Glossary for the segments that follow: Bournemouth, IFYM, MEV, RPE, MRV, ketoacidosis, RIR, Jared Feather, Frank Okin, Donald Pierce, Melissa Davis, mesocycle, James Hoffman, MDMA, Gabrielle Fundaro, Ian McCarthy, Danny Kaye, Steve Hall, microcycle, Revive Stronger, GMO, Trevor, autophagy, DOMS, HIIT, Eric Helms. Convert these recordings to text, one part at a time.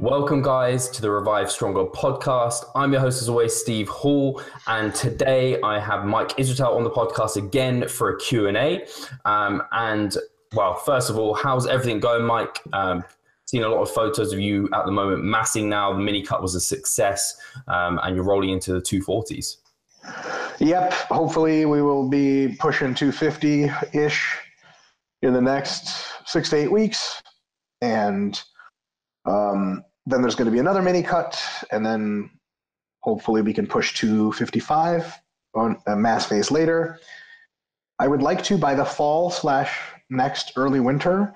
Welcome guys to the Revive Stronger podcast. I'm your host as always, Steve Hall, and today I have Mike Israetel on the podcast again for a Q&A. And well, first of all, how's everything going, Mike? Seen a lot of photos of you at the moment massing now. The mini cut was a success, and you're rolling into the 240s. Yep, hopefully we will be pushing 250-ish in the next 6 to 8 weeks, and then there's going to be another mini cut, and then hopefully we can push 255 on a mass phase later. I would like to, by the fall / next early winter,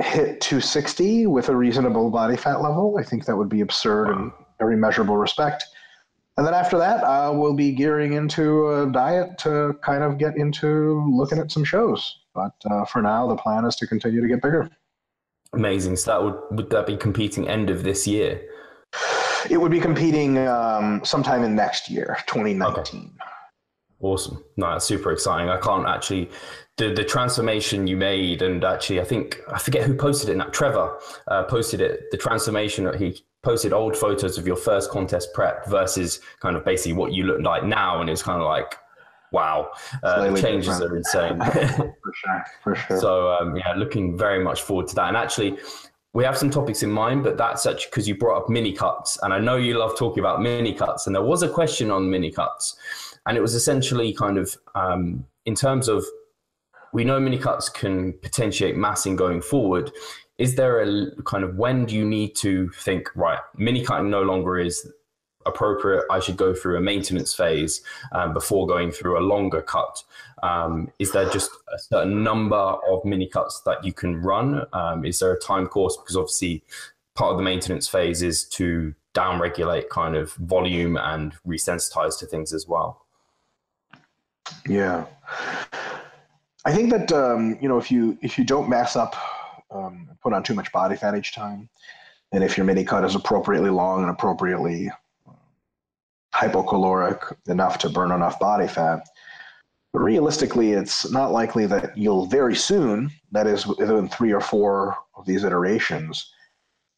hit 260 with a reasonable body fat level. I think that would be absurd in every measurable respect. And then after that, we'll be gearing into a diet to kind of get into looking at some shows. But for now, the plan is to continue to get bigger. Amazing. So that would that be competing end of this year? It would be competing sometime in next year, 2019. Okay. Awesome. No, that's super exciting. I can't actually, the transformation you made, and actually I think, I forget who posted it now, Trevor posted it, the transformation that he posted old photos of your first contest prep versus kind of basically what you look like now. And it's kind of like, wow, the changes are insane. For sure. So yeah, looking very much forward to that. And actually, we have some topics in mind, but that's actually because you brought up mini cuts, and I know you love talking about mini cuts. And there was a question on mini cuts, and it was essentially kind of in terms of, we know mini cuts can potentiate massing going forward. Is there a kind of, when do you need to think, right, mini cutting no longer is appropriate, I should go through a maintenance phase before going through a longer cut? Is there just a certain number of mini cuts that you can run? Is there a time course? Because obviously part of the maintenance phase is to downregulate kind of volume and resensitize to things as well. Yeah. I think that, you know, if you don't mass up, put on too much body fat each time, and if your mini cut is appropriately long and appropriately hypocaloric enough to burn enough body fat, but realistically, it's not likely that you'll very soon, that is within 3 or 4 of these iterations,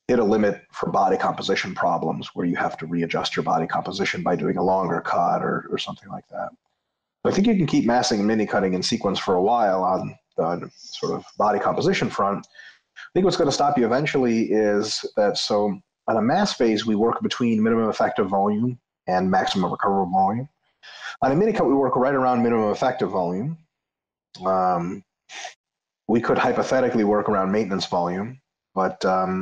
hit a limit for body composition problems where you have to readjust your body composition by doing a longer cut or something like that. But I think you can keep massing and mini cutting in sequence for a while on the sort of body composition front. I think what's going to stop you eventually is that, so on a mass phase, we work between minimum effective volume and maximum recoverable volume. On a mini cut, we work right around minimum effective volume. We could hypothetically work around maintenance volume, but the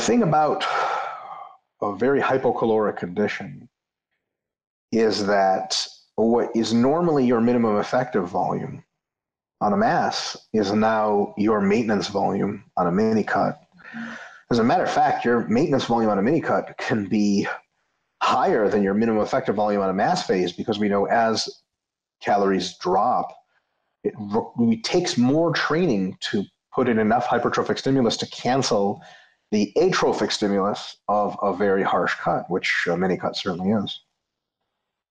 thing about a very hypocaloric condition is that what is normally your minimum effective volume on a mass is now your maintenance volume on a mini cut. As a matter of fact, your maintenance volume on a mini cut can be higher than your minimum effective volume on a mass phase, because we know as calories drop, it takes more training to put in enough hypertrophic stimulus to cancel the atrophic stimulus of a very harsh cut, which a mini cut certainly is.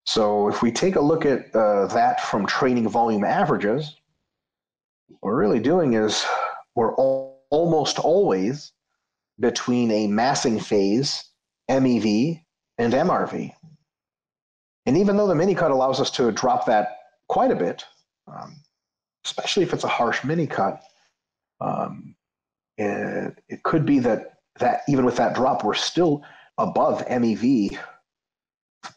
So if we take a look at that from training volume averages, what we're really doing is we're almost always between a massing phase, MEV, and MRV. And even though the mini cut allows us to drop that quite a bit, especially if it's a harsh mini cut, it could be that even with that drop, we're still above MEV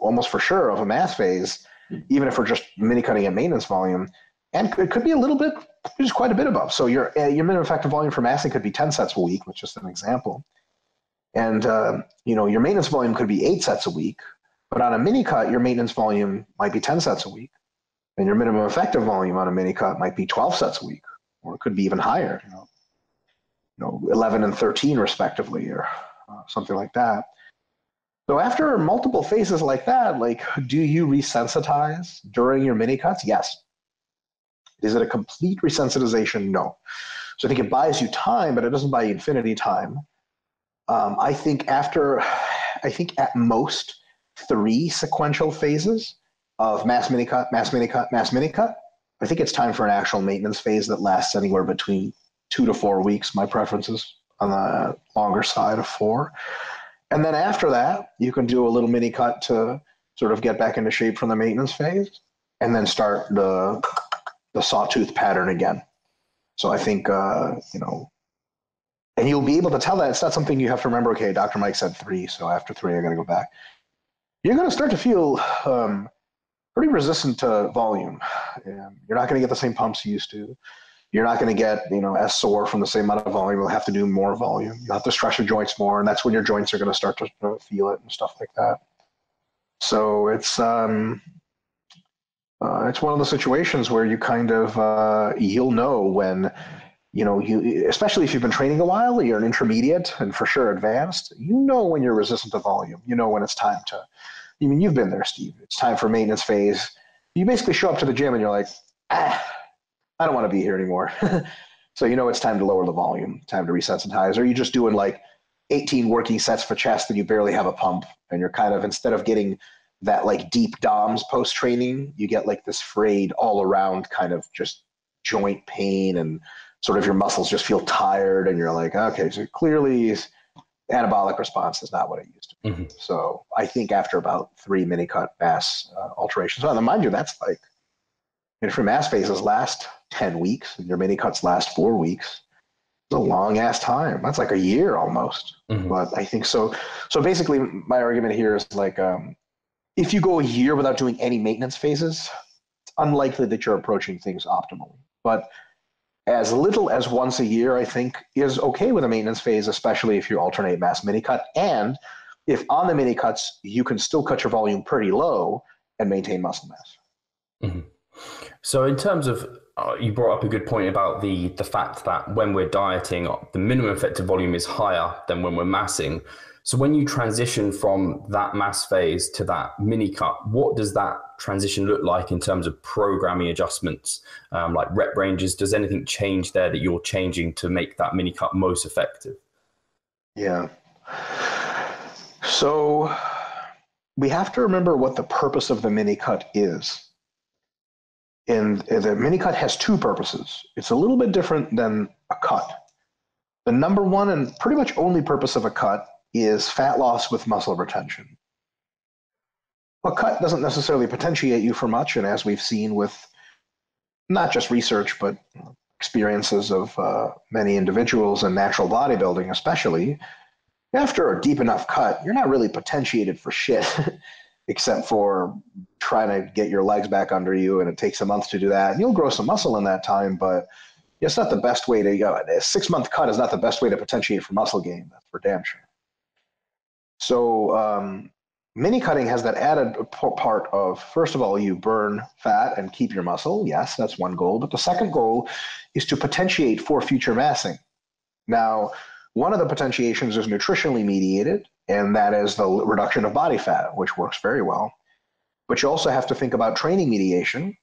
almost for sure of a mass phase, even if we're just mini cutting at maintenance volume. And it could be a little bit, just quite a bit above. So your minimum effective volume for massing could be 10 sets a week, which is just an example. And, you know, your maintenance volume could be 8 sets a week, but on a mini cut, your maintenance volume might be 10 sets a week. And your minimum effective volume on a mini cut might be 12 sets a week, or it could be even higher, you know 11 and 13 respectively, or something like that. So after multiple phases like that, like, do you resensitize during your mini cuts? Yes. Is it a complete resensitization? No. So I think it buys you time, but it doesn't buy you infinity time. I think at most 3 sequential phases, of mass mini cut. I think it's time for an actual maintenance phase that lasts anywhere between 2 to 4 weeks. My preference is on the longer side of 4. And then after that, you can do a little mini cut to sort of get back into shape from the maintenance phase, and then start the sawtooth pattern again. So I think, and you'll be able to tell that. It's not something you have to remember, okay, Dr. Mike said 3, so after 3, I got to go back. You're going to start to feel pretty resistant to volume. You're not going to get the same pumps you used to. You're not going to get, as sore from the same amount of volume. You'll have to do more volume. You'll have to stretch your joints more, and that's when your joints are going to start to feel it and stuff like that. So it's one of the situations where you kind of, you'll know when, especially if you've been training a while, you're an intermediate and for sure advanced, when you're resistant to volume, when it's time to, you've been there, Steve, it's time for maintenance phase. You basically show up to the gym and you're like, I don't want to be here anymore. So, it's time to lower the volume, time to resensitize. Or you're just doing like 18 working sets for chest and you barely have a pump, and you're kind of, instead of getting that like deep DOMS post-training, you get like this frayed all around kind of just joint pain, and sort of your muscles just feel tired, and you're like, okay, so clearly anabolic response is not what it used to be. Mm-hmm. So I think after about 3 mini cut mass alterations, well, mind you, that's like, if your mass phases last 10 weeks and your mini cuts last 4 weeks, it's a long ass time. That's like a year almost. Mm-hmm. But I think so. So basically my argument here is like, if you go a year without doing any maintenance phases, it's unlikely that you're approaching things optimally. But as little as once a year, I think, is okay with a maintenance phase, especially if you alternate mass mini cut. And if on the mini cuts, you can still cut your volume pretty low and maintain muscle mass. Mm-hmm. So in terms of, you brought up a good point about the fact that when we're dieting, the minimum effective volume is higher than when we're massing. So when you transition from that mass phase to that mini cut, what does that transition look like in terms of programming adjustments, like rep ranges? Does anything change there that you're changing to make that mini cut most effective? Yeah. So we have to remember what the purpose of the mini cut is. And the mini cut has 2 purposes. It's a little bit different than a cut. The number one and pretty much only purpose of a cut is fat loss with muscle retention. A cut doesn't necessarily potentiate you for much, and as we've seen with not just research, but experiences of many individuals in natural bodybuilding especially, after a deep enough cut, you're not really potentiated for shit, except for trying to get your legs back under you, and it takes a month to do that. And you'll grow some muscle in that time, but it's not the best way to go. A 6-month cut is not the best way to potentiate for muscle gain, that's for damn sure. So mini cutting has that added part of, first of all, you burn fat and keep your muscle. Yes, that's one goal. But the second goal is to potentiate for future massing. Now, one of the potentiations is nutritionally mediated, and that is the reduction of body fat, which works very well. But you also have to think about training mediation.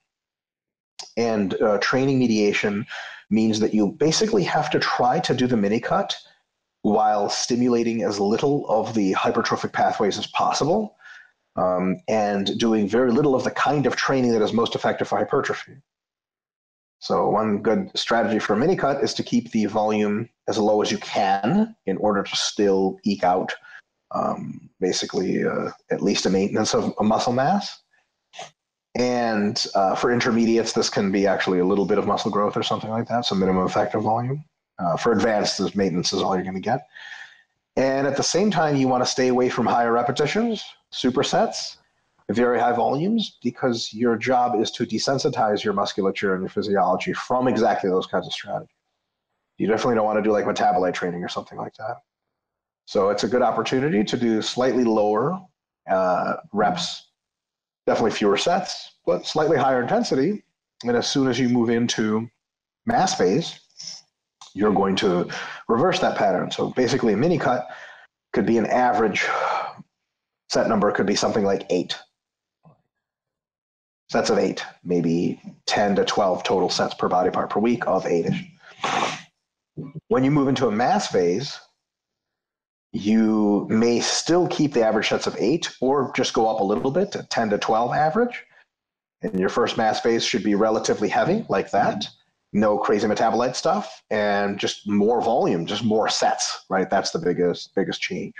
And training mediation means that you basically have to try to do the mini cut while stimulating as little of the hypertrophic pathways as possible, and doing very little of the kind of training that is most effective for hypertrophy. So one good strategy for a mini cut is to keep the volume as low as you can in order to still eke out at least a maintenance of a muscle mass. And for intermediates, this can be actually a little bit of muscle growth or something like that, so minimum effective volume. For advanced, this maintenance is all you're going to get. And at the same time, you want to stay away from higher repetitions, supersets, very high volumes, because your job is to desensitize your musculature and your physiology from exactly those kinds of strategies. You definitely don't want to do like metabolite training or something like that. So it's a good opportunity to do slightly lower reps, definitely fewer sets, but slightly higher intensity. And as soon as you move into mass phase, you're going to reverse that pattern. So basically a mini cut could be an average set number, could be something like 8. Sets of 8, maybe 10 to 12 total sets per body part per week of 8-ish. When you move into a mass phase, you may still keep the average sets of 8 or just go up a little bit to 10 to 12 average, And your first mass phase should be relatively heavy like that. No crazy metabolite stuff, and just more volume, just more sets, right? That's the biggest change.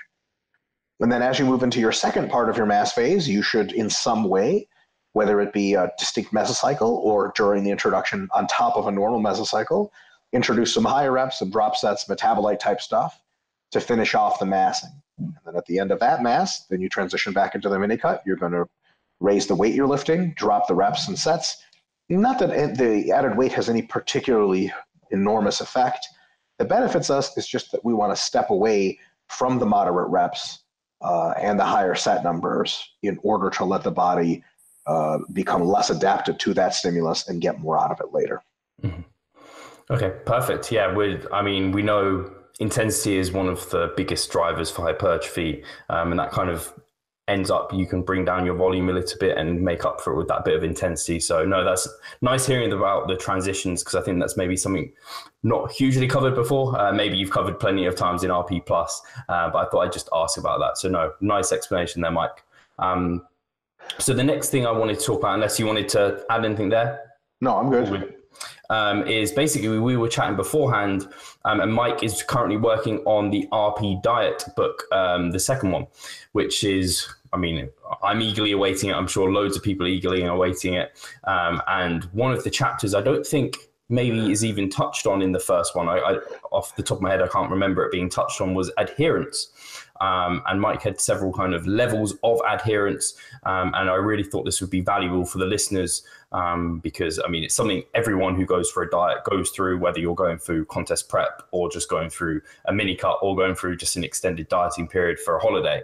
And then as you move into your second part of your mass phase, you should in some way, whether it be a distinct mesocycle or during the introduction on top of a normal mesocycle, introduce some higher reps, some drop sets, metabolite type stuff to finish off the massing. And then at the end of that mass, then you transition back into the mini cut. You're going to raise the weight you're lifting, drop the reps and sets. Not that the added weight has any particularly enormous effect. That benefits us is just that we want to step away from the moderate reps and the higher set numbers in order to let the body become less adapted to that stimulus and get more out of it later. Mm-hmm. Okay, perfect. Yeah, we know intensity is one of the biggest drivers for hypertrophy, and that kind of ends up, you can bring down your volume a little bit and make up for it with that bit of intensity. So no, that's nice hearing about the transitions, because I think that's maybe something not hugely covered before. Maybe you've covered plenty of times in RP+, but I thought I'd just ask about that. So no, nice explanation there, Mike. So the next thing I wanted to talk about, unless you wanted to add anything there? No, I'm good. Is basically we were chatting beforehand, and Mike is currently working on the RP diet book, the second one, which is, I'm eagerly awaiting it. I'm sure loads of people are eagerly awaiting it. And one of the chapters I don't think maybe is even touched on in the first one. I off the top of my head, I can't remember it being touched on, was adherence. And Mike had several kind of levels of adherence. And I really thought this would be valuable for the listeners, because, it's something everyone who goes for a diet goes through, whether you're going through contest prep or just going through a mini cut or going through just an extended dieting period for a holiday.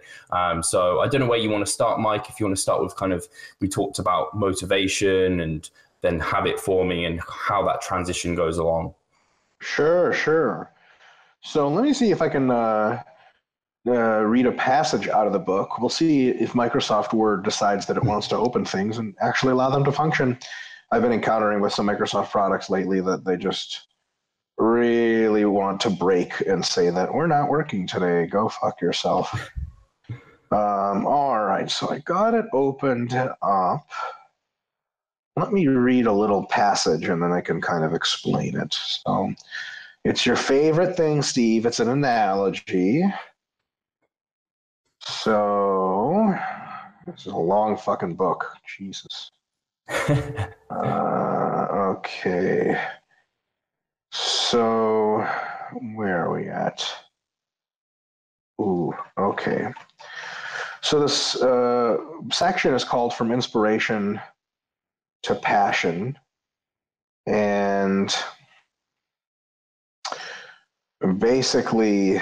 So I don't know where you want to start, Mike, if you want to start with we talked about motivation and then habit forming and how that transition goes along. Sure. So let me see if I can... read a passage out of the book. We'll see if Microsoft Word decides that it wants to open things and actually allow them to function. I've been encountering with some Microsoft products lately that they just really want to break and say that we're not working today. Go fuck yourself. All right. So I got it opened up. Let me read a little passage and then I can kind of explain it. So it's your favorite thing, Steve. It's an analogy. So, this is a long fucking book. Jesus. Okay. So, where are we at? Ooh, okay. So this section is called From Inspiration to Passion. And basically...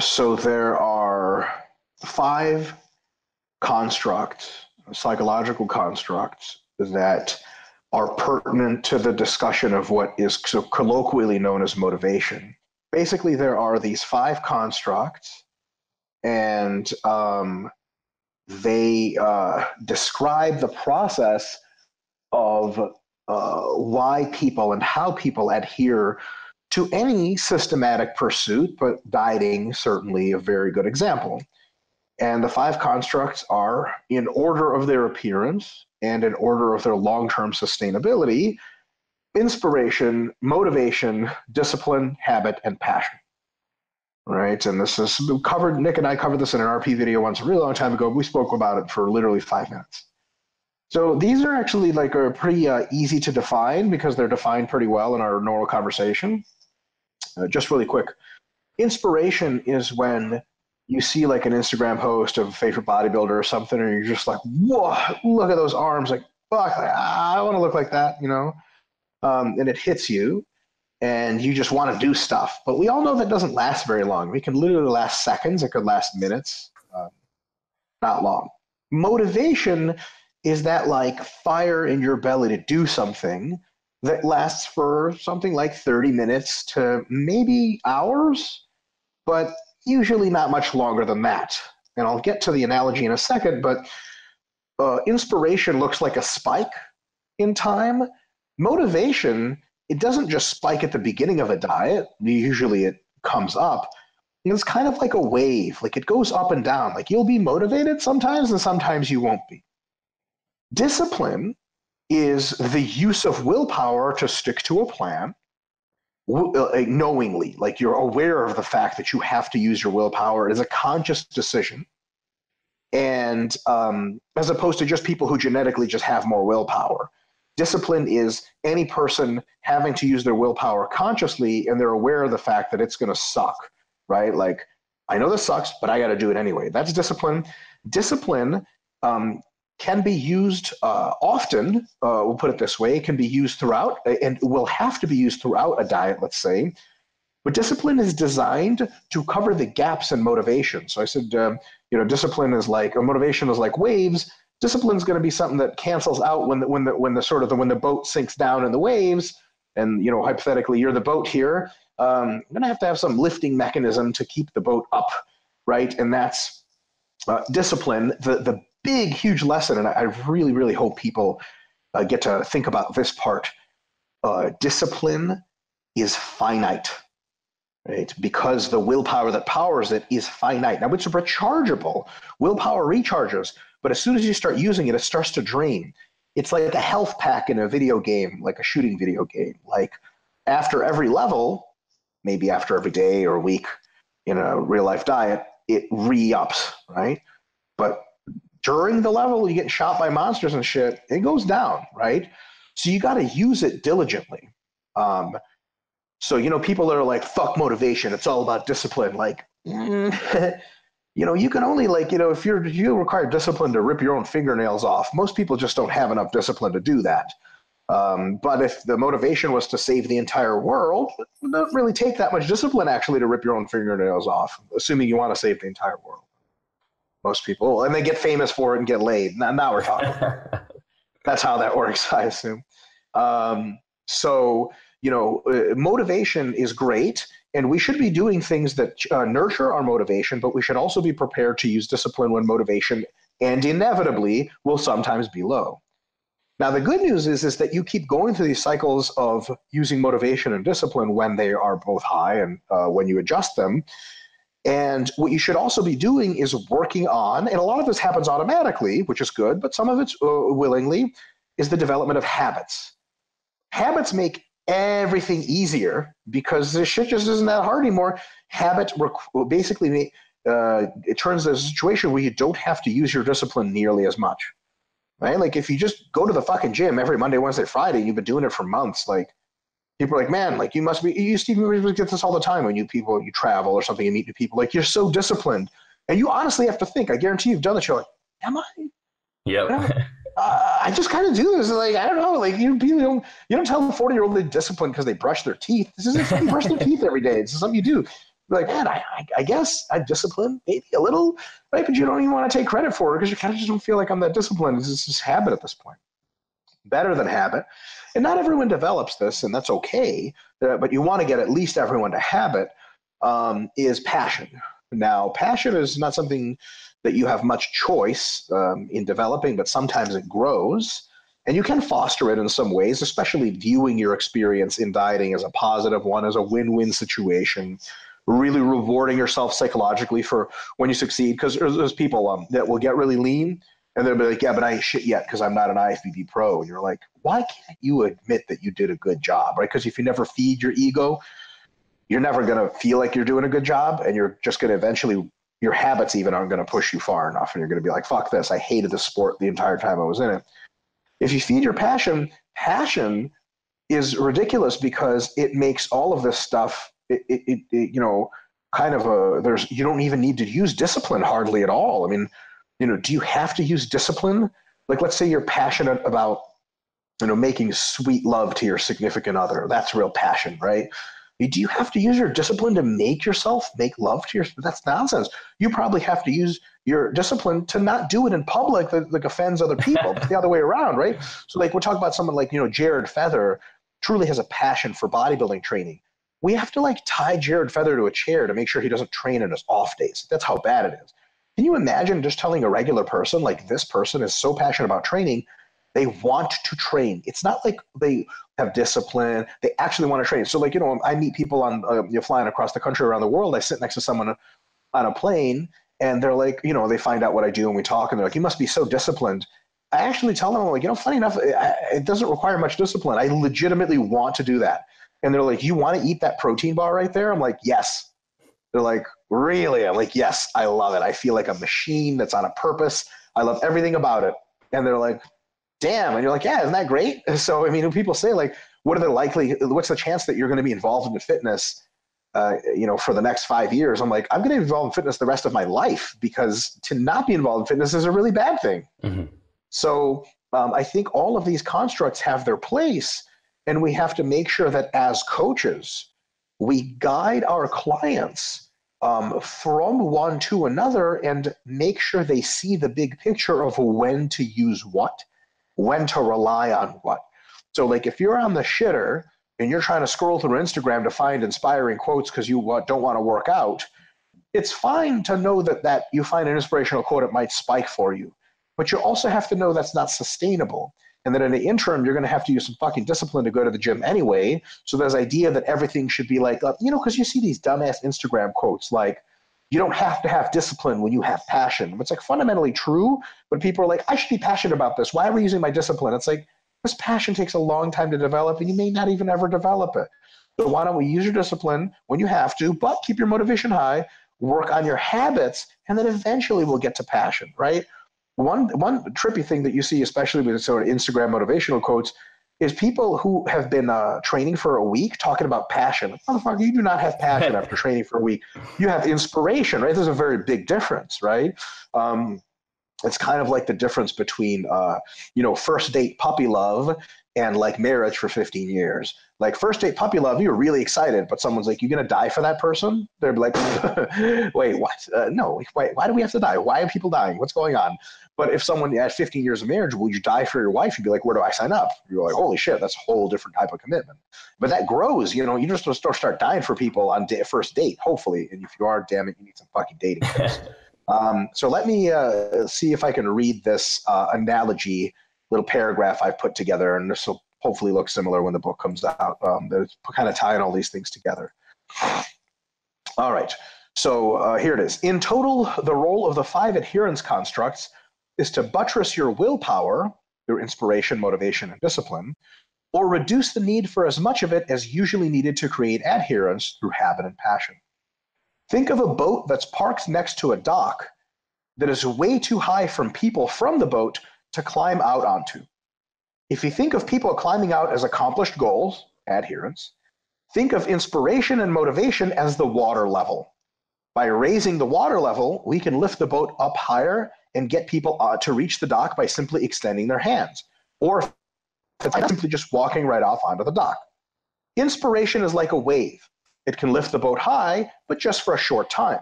So there are 5 constructs, psychological constructs, that are pertinent to the discussion of what is colloquially known as motivation. Basically, there are these 5 constructs, and they describe the process of why people and how people adhere to any systematic pursuit, but dieting certainly a very good example. And the 5 constructs are, in order of their appearance and in order of their long-term sustainability, inspiration, motivation, discipline, habit, and passion. Right? And this is covered, Nick and I covered this in an RP video once a really long time ago. We spoke about it for literally 5 minutes. So these are actually are pretty easy to define because they're defined pretty well in our normal conversation. Just really quick, inspiration is when you see an Instagram post of a favorite bodybuilder or something, and you're just like, whoa, look at those arms, fuck, I want to look like that, and it hits you, and you just want to do stuff. But we all know that doesn't last very long. It can literally last seconds. It could last minutes, not long. Motivation is that fire in your belly to do something that lasts for something 30 minutes to maybe hours, but usually not much longer than that. And I'll get to the analogy in a second, but inspiration looks like a spike in time. Motivation, it doesn't just spike at the beginning of a diet. Usually it comes up. And it's kind of like a wave. It goes up and down. You'll be motivated sometimes and sometimes you won't be. Discipline is the use of willpower to stick to a plan knowingly, like you're aware of the fact that you have to use your willpower. It is a conscious decision. And as opposed to just people who genetically just have more willpower. Discipline is any person having to use their willpower consciously, and they're aware of the fact that it's going to suck, right? Like, I know this sucks, but I got to do it anyway. That's discipline. Discipline can be used often, we'll put it this way, it can be used throughout and will have to be used throughout a diet, let's say. But discipline is designed to cover the gaps in motivation. So I said, discipline is like, or motivation is like waves. Discipline is going to be something that cancels out when the boat sinks down in the waves. And, hypothetically, you're the boat here. I'm going to have some lifting mechanism to keep the boat up, right? And that's discipline. The big, huge lesson, and I really, really hope people get to think about this part. Discipline is finite, right? Because the willpower that powers it is finite. Now, it's rechargeable. Willpower recharges, but as soon as you start using it, it starts to drain. It's like a health pack in a video game, like a shooting video game. Like, after every level, maybe after every day or week in a real-life diet, it re-ups, right? But during the level, you get shot by monsters and shit, it goes down, right? So you got to use it diligently. So, people that are like, fuck motivation, it's all about discipline. Like, you can only if you require discipline to rip your own fingernails off, most people just don't have enough discipline to do that. But if the motivation was to save the entire world, it doesn't really take that much discipline actually to rip your own fingernails off, assuming you want to save the entire world. Most people, and they get famous for it and get laid. Now we're talking. That's how that works, I assume. Motivation is great, and we should be doing things that nurture our motivation, but we should also be prepared to use discipline when motivation, and inevitably, will sometimes be low. Now, the good news is that you keep going through these cycles of using motivation and discipline when they are both high and when you adjust them. And what you should also be doing is working on, and a lot of this happens automatically, which is good, but some of it's willingly, is the development of habits. Habits make everything easier because this shit just isn't that hard anymore. Habit basically, it turns the situation where you don't have to use your discipline nearly as much, right? Like, if you just go to the fucking gym every Monday, Wednesday, Friday, and you've been doing it for months, people are like, man, you must be, you get this all the time when you travel or something, you meet new people, you're so disciplined. And you honestly have to think, I guarantee you've done the show, am I? Yep. I just kind of do this. I don't know, you don't tell the 40-year-old they're disciplined because they brush their teeth. This isn't something you brush their teeth every day. This is something you do. You're like, man, I guess I'm disciplined maybe a little, right? But you don't even want to take credit for it because you kind of just don't feel like I'm that disciplined. It's just habit at this point. Better than habit. And not everyone develops this, and that's okay, but you want to get at least everyone to habit, is passion. Now, passion is not something that you have much choice in developing, but sometimes it grows, and you can foster it in some ways, especially viewing your experience in dieting as a positive one, as a win-win situation, really rewarding yourself psychologically for when you succeed, because there's people that will get really lean, and they'll be like, yeah, but I ain't shit yet because I'm not an IFBB pro. And you're like, why can't you admit that you did a good job, right? Because if you never feed your ego, you're never going to feel like you're doing a good job, and you're just going to eventually, your habits even aren't going to push you far enough, and you're going to be like, fuck this, I hated the sport the entire time I was in it. If you feed your passion, passion is ridiculous because it makes all of this stuff, you don't even need to use discipline hardly at all. I mean, do you have to use discipline? Like, let's say you're passionate about, making sweet love to your significant other. That's real passion, right? Do you have to use your discipline to make yourself make love to your? That's nonsense. You probably have to use your discipline to not do it in public that offends other people. It's the other way around, right? So, we're talking about someone like, Jared Feather truly has a passion for bodybuilding training. We have to, tie Jared Feather to a chair to make sure he doesn't train in his off days. That's how bad it is. Can you imagine just telling a regular person, this person is so passionate about training, they want to train. It's not like they have discipline. They actually want to train. So, I meet people on flying across the country, around the world. I sit next to someone on a plane, and they're they find out what I do, and we talk, and they're like, you must be so disciplined. I actually tell them, I'm like, you know, funny enough, it doesn't require much discipline. I legitimately want to do that. And they're like, you want to eat that protein bar right there? I'm like, yes. They're like, really? I'm like, yes, I love it. I feel like a machine that's on a purpose. I love everything about it. And they're like, damn. And you're like, yeah, isn't that great? So, I mean, when people say like, what's the chance that you're going to be involved in fitness, you know, for the next 5 years? I'm like, I'm going to be involved in fitness the rest of my life, because to not be involved in fitness is a really bad thing. Mm-hmm. So I think all of these constructs have their place, and we have to make sure that as coaches, we guide our clients from one to another and make sure they see the big picture of when to use what, when to rely on what. So like if you're on the shitter and you're trying to scroll through Instagram to find inspiring quotes because you don't want to work out, it's fine to know that you find an inspirational quote, it might spike for you. But you also have to know that's not sustainable. And then in the interim, you're going to have to use some fucking discipline to go to the gym anyway. So there's idea that everything should be like, you know, because you see these dumbass Instagram quotes like, you don't have to have discipline when you have passion. It's like fundamentally true, but people are like, I should be passionate about this. Why are we using my discipline? It's like, this passion takes a long time to develop, and you may not even ever develop it. So why don't we use your discipline when you have to, but keep your motivation high, work on your habits, and then eventually we'll get to passion, right? One trippy thing that you see, especially with sort of Instagram motivational quotes, is people who have been training for a week talking about passion. Like, motherfucker, you do not have passion after training for a week. You have inspiration, right? There's a very big difference, right? It's kind of like the difference between, you know, first date puppy love and like marriage for 15 years. Like first date puppy love, you're really excited, but someone's like, you're going to die for that person? They're like, wait, what? No, why do we have to die? Why are people dying? What's going on? But if someone at 15 years of marriage, will you die for your wife? You'd be like, where do I sign up? You're like, holy shit, that's a whole different type of commitment. But that grows, you know, you just start dying for people on first date, hopefully. And if you are, damn it, you need some fucking dating tips. So let me see if I can read this analogy, little paragraph I've put together, and this will hopefully look similar when the book comes out. That's kind of tying all these things together. All right, so here it is. In total, the role of the five adherence constructs is to buttress your willpower, your inspiration, motivation, and discipline, or reduce the need for as much of it as usually needed to create adherence through habit and passion. Think of a boat that's parked next to a dock that is way too high for people from the boat to climb out onto. If you think of people climbing out as accomplished goals, adherence, think of inspiration and motivation as the water level. By raising the water level, we can lift the boat up higher and get people to reach the dock by simply extending their hands, or simply just walking right off onto the dock. Inspiration is like a wave. It can lift the boat high, but just for a short time.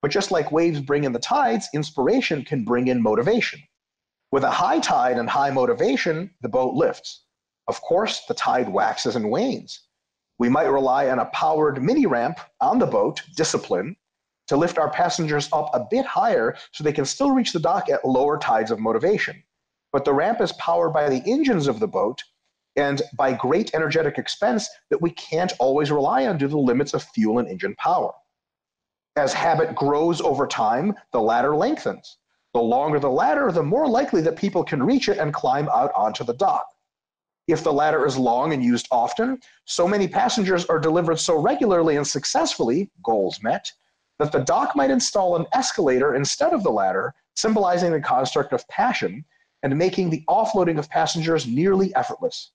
But just like waves bring in the tides, inspiration can bring in motivation. With a high tide and high motivation, the boat lifts. Of course, the tide waxes and wanes. We might rely on a powered mini ramp on the boat, discipline, to lift our passengers up a bit higher so they can still reach the dock at lower tides of motivation. But the ramp is powered by the engines of the boat, and by great energetic expense that we can't always rely on due to the limits of fuel and engine power. As habit grows over time, the ladder lengthens. The longer the ladder, the more likely that people can reach it and climb out onto the dock. If the ladder is long and used often, so many passengers are delivered so regularly and successfully, goals met, that the dock might install an escalator instead of the ladder, symbolizing the construct of passion and making the offloading of passengers nearly effortless.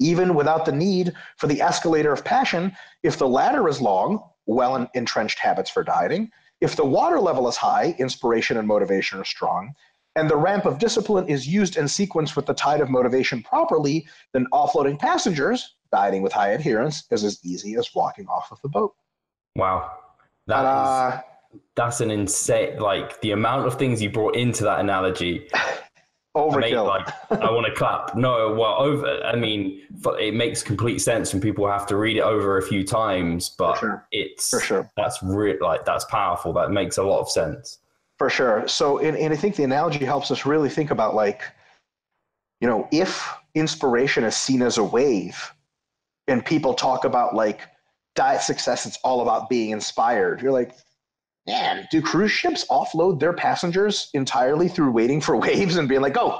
Even without the need for the escalator of passion, if the ladder is long, well-entrenched habits for dieting, if the water level is high, inspiration and motivation are strong, and the ramp of discipline is used in sequence with the tide of motivation properly, then offloading passengers, dieting with high adherence, is as easy as walking off of the boat. Wow. That's an insane, like the amount of things you brought into that analogy. Overkill. I want to clap. No, well, I mean, it makes complete sense when people have to read it over a few times, but that's really that's powerful. That makes a lot of sense. For sure. So, and I think the analogy helps us really think about you know, if inspiration is seen as a wave and people talk about diet success, it's all about being inspired. You're like, Man, do cruise ships offload their passengers entirely through waiting for waves and being like, go,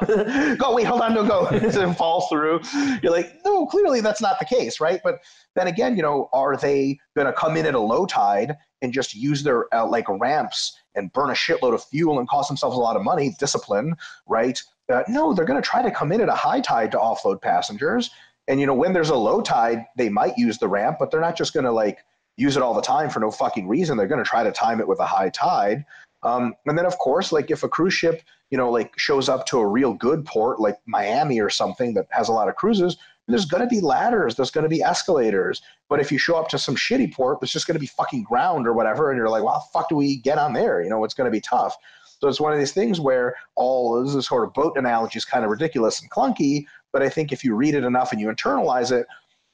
go, wait, hold on, no, go, and fall through? You're like, no, clearly that's not the case, right? But then again, you know, are they going to come in at a low tide and just use their like ramps and burn a shitload of fuel and cost themselves a lot of money, discipline, right? No, they're going to try to come in at a high tide to offload passengers. And, you know, when there's a low tide, they might use the ramp, but they're not just going to like use it all the time for no fucking reason. They're going to try to time it with a high tide. And then, of course, like if a cruise ship, you know, like shows up to a real good port like Miami or something that has a lot of cruises, there's going to be ladders. There's going to be escalators. But if you show up to some shitty port, there's just going to be fucking ground or whatever. And you're like, well, fuck, do we get on there? You know, it's going to be tough. So it's one of these things where all this sort of boat analogy is kind of ridiculous and clunky. But I think if you read it enough and you internalize it,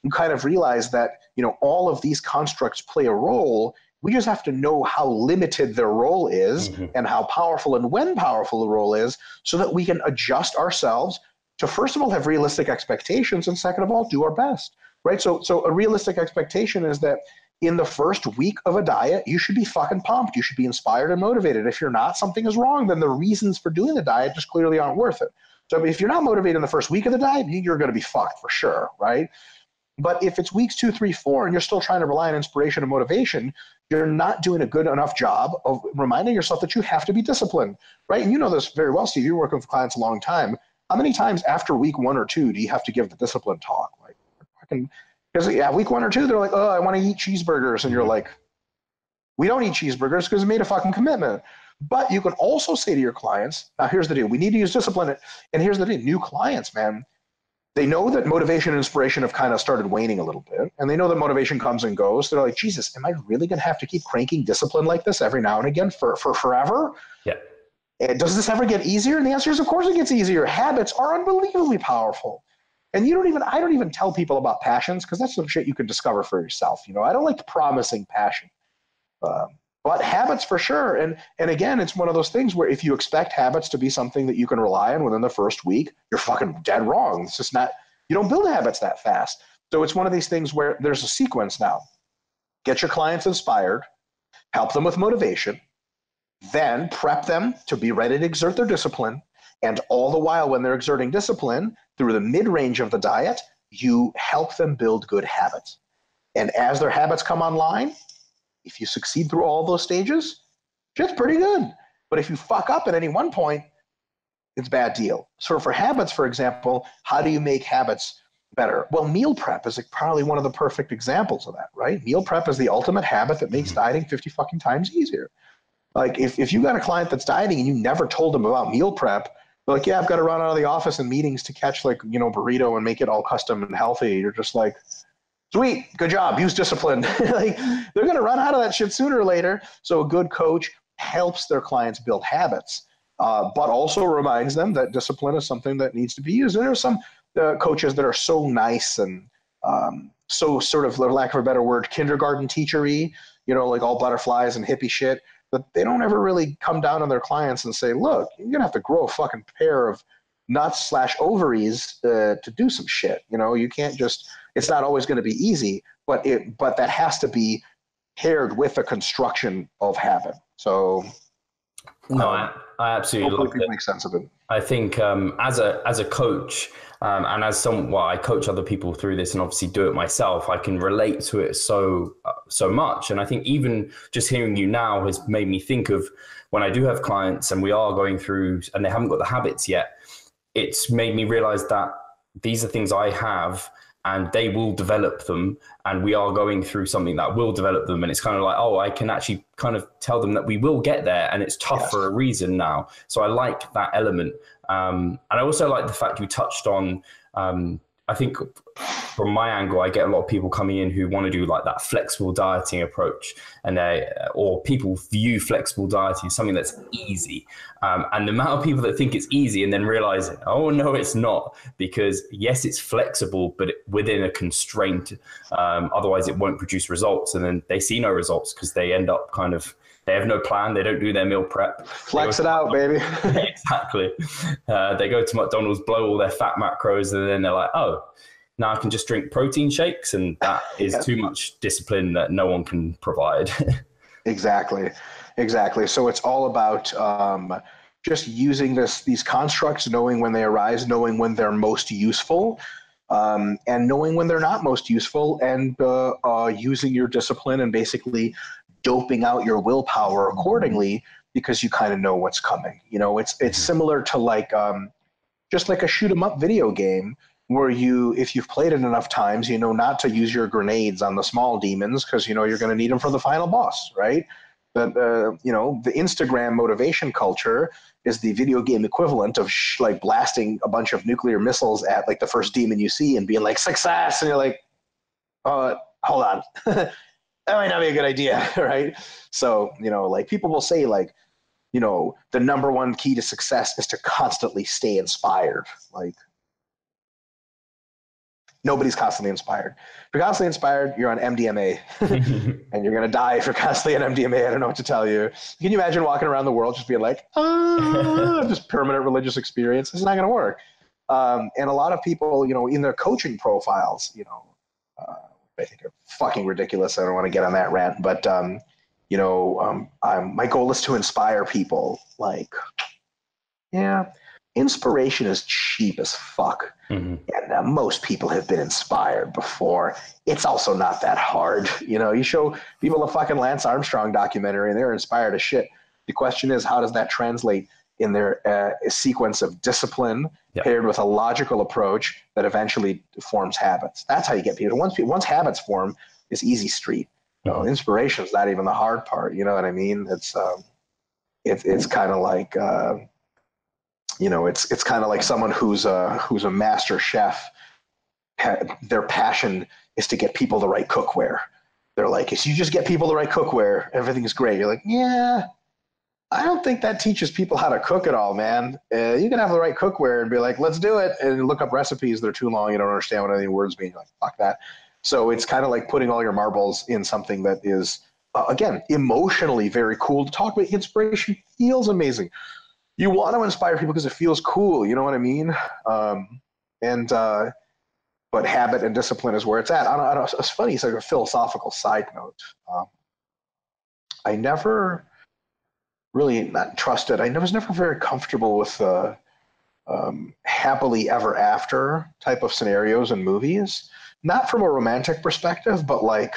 you kind of realize that, you know, all of these constructs play a role. We just have to know how limited their role is and how powerful and when powerful the role is so that we can adjust ourselves to, first of all, have realistic expectations and, second of all, do our best, right? So a realistic expectation is that in the first week of a diet, you should be fucking pumped. You should be inspired and motivated. If you're not, something is wrong. Then the reasons for doing the diet just clearly aren't worth it. So if you're not motivated in the first week of the diet, you're going to be fucked for sure, right? But if it's weeks 2, 3, 4, and you're still trying to rely on inspiration and motivation, you're not doing a good enough job of reminding yourself that you have to be disciplined, right? And you know this very well, Steve. You're working with clients a long time. How many times after week 1 or 2 do you have to give the discipline talk? Like, fucking, because yeah, week 1 or 2, they're like, oh, I want to eat cheeseburgers. And you're like, we don't eat cheeseburgers because we made a fucking commitment. But you can also say to your clients, now here's the deal. We need to use discipline. And here's the deal. New clients, man. They know that motivation and inspiration have kind of started waning a little bit, and they know that motivation comes and goes. They're like, Jesus, am I really going to have to keep cranking discipline like this every now and again for forever? Yeah. And does this ever get easier? And the answer is, of course it gets easier. Habits are unbelievably powerful. And I don't even tell people about passions because that's some shit you can discover for yourself. You know, I don't like promising passion. But habits for sure. And again, it's one of those things where if you expect habits to be something that you can rely on within the first week, you're fucking dead wrong. It's just not, you don't build habits that fast. So it's one of these things where there's a sequence now. Get your clients inspired, help them with motivation, then prep them to be ready to exert their discipline. And all the while when they're exerting discipline through the mid-range of the diet, you help them build good habits. And as their habits come online, if you succeed through all those stages, shit's pretty good. But if you fuck up at any one point, it's a bad deal. So for habits, for example, how do you make habits better? Well, meal prep is probably one of the perfect examples of that, right? Meal prep is the ultimate habit that makes dieting 50 fucking times easier. Like if you got a client that's dieting and you never told them about meal prep, they're like, yeah, I've got to run out of the office and meetings to catch like, you know, burrito and make it all custom and healthy. You're just like, sweet, good job, use discipline. Like, they're going to run out of that shit sooner or later. So a good coach helps their clients build habits, but also reminds them that discipline is something that needs to be used. And there are some coaches that are so nice and so sort of, for lack of a better word, kindergarten teachery, you know, like all butterflies and hippie shit, that they don't ever really come down on their clients and say, look, you're going to have to grow a fucking pair of nuts/ovaries to do some shit. You know, you can't just... It's not always going to be easy, but that has to be paired with a construction of habit. So, no, I absolutely love it. Make sense of it. I think as a coach and as I coach other people through this and obviously do it myself, I can relate to it so much. And I think even just hearing you now has made me think of when I do have clients and we are going through and they haven't got the habits yet. It's made me realize that these are things I have. And they will develop them. And we are going through something that will develop them. And it's kind of like, oh, I can actually kind of tell them that we will get there. And it's tough for a reason now. So I like that element. And I also like the fact you touched on, I think from my angle, I get a lot of people coming in who want to do like that flexible dieting approach. And people view flexible dieting as something that's easy. And the amount of people that think it's easy and then realize, oh, no, it's not. Because yes, it's flexible, but within a constraint. Otherwise, it won't produce results. And then they see no results because they end up kind of, they have no plan. They don't do their meal prep. Flex it out, baby. Exactly. They go to McDonald's, blow all their fat macros, and then they're like, oh, now I can just drink protein shakes. And that is too much discipline that no one can provide. Exactly. Exactly. So it's all about just using these constructs, knowing when they arise, knowing when they're most useful, and knowing when they're not most useful, and using your discipline and basically doping out your willpower accordingly, because you kind of know what's coming. You know, it's similar to like just like a shoot 'em up video game, where you, if you've played it enough times, you know not to use your grenades on the small demons, because you know you're going to need them for the final boss, right? But you know, the Instagram motivation culture is the video game equivalent of like blasting a bunch of nuclear missiles at like the first demon you see and being like success, and you're like, hold on, that might not be a good idea, right? So you know, like people will say like, you know, the number one key to success is to constantly stay inspired. Like nobody's constantly inspired. If you're constantly inspired, you're on MDMA, and you're gonna die if you're constantly on MDMA. I don't know what to tell you. Can you imagine walking around the world just being like, just permanent religious experience? It's not gonna work. And a lot of people, you know, in their coaching profiles, you know, I think are fucking ridiculous. I don't want to get on that rant, but you know, my goal is to inspire people. Like, yeah. Inspiration is cheap as fuck, and most people have been inspired before. It's also not that hard. You know, you show people a fucking Lance Armstrong documentary and they're inspired as shit. The question is, how does that translate in their sequence of discipline paired with a logical approach that eventually forms habits? That's how you get people. Once habits form, it's easy street. So inspiration is not even the hard part. You know what I mean? It's kind of like you know, it's kind of like someone who's a master chef. Their passion is to get people the right cookware. They're like, if you just get people the right cookware, everything is great. You're like, yeah, I don't think that teaches people how to cook at all, man. You can have the right cookware and be like, let's do it, and look up recipes. They're too long. You don't understand what any words mean. You're like, fuck that. So it's kind of like putting all your marbles in something that is, again, emotionally very cool to talk about. Inspiration feels amazing. You want to inspire people because it feels cool. You know what I mean? But habit and discipline is where it's at. I don't, it's funny. It's like a philosophical side note. I never really not trusted. I was never very comfortable with happily ever after type of scenarios in movies. Not from a romantic perspective, but like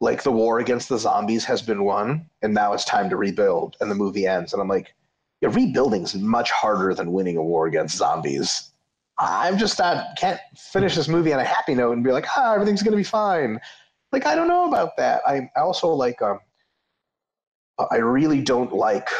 the war against the zombies has been won, and now it's time to rebuild. And the movie ends, and I'm like, yeah, rebuilding's much harder than winning a war against zombies. I'm just not, can't finish this movie on a happy note and be like, everything's going to be fine. Like, I don't know about that. I also like, I really don't like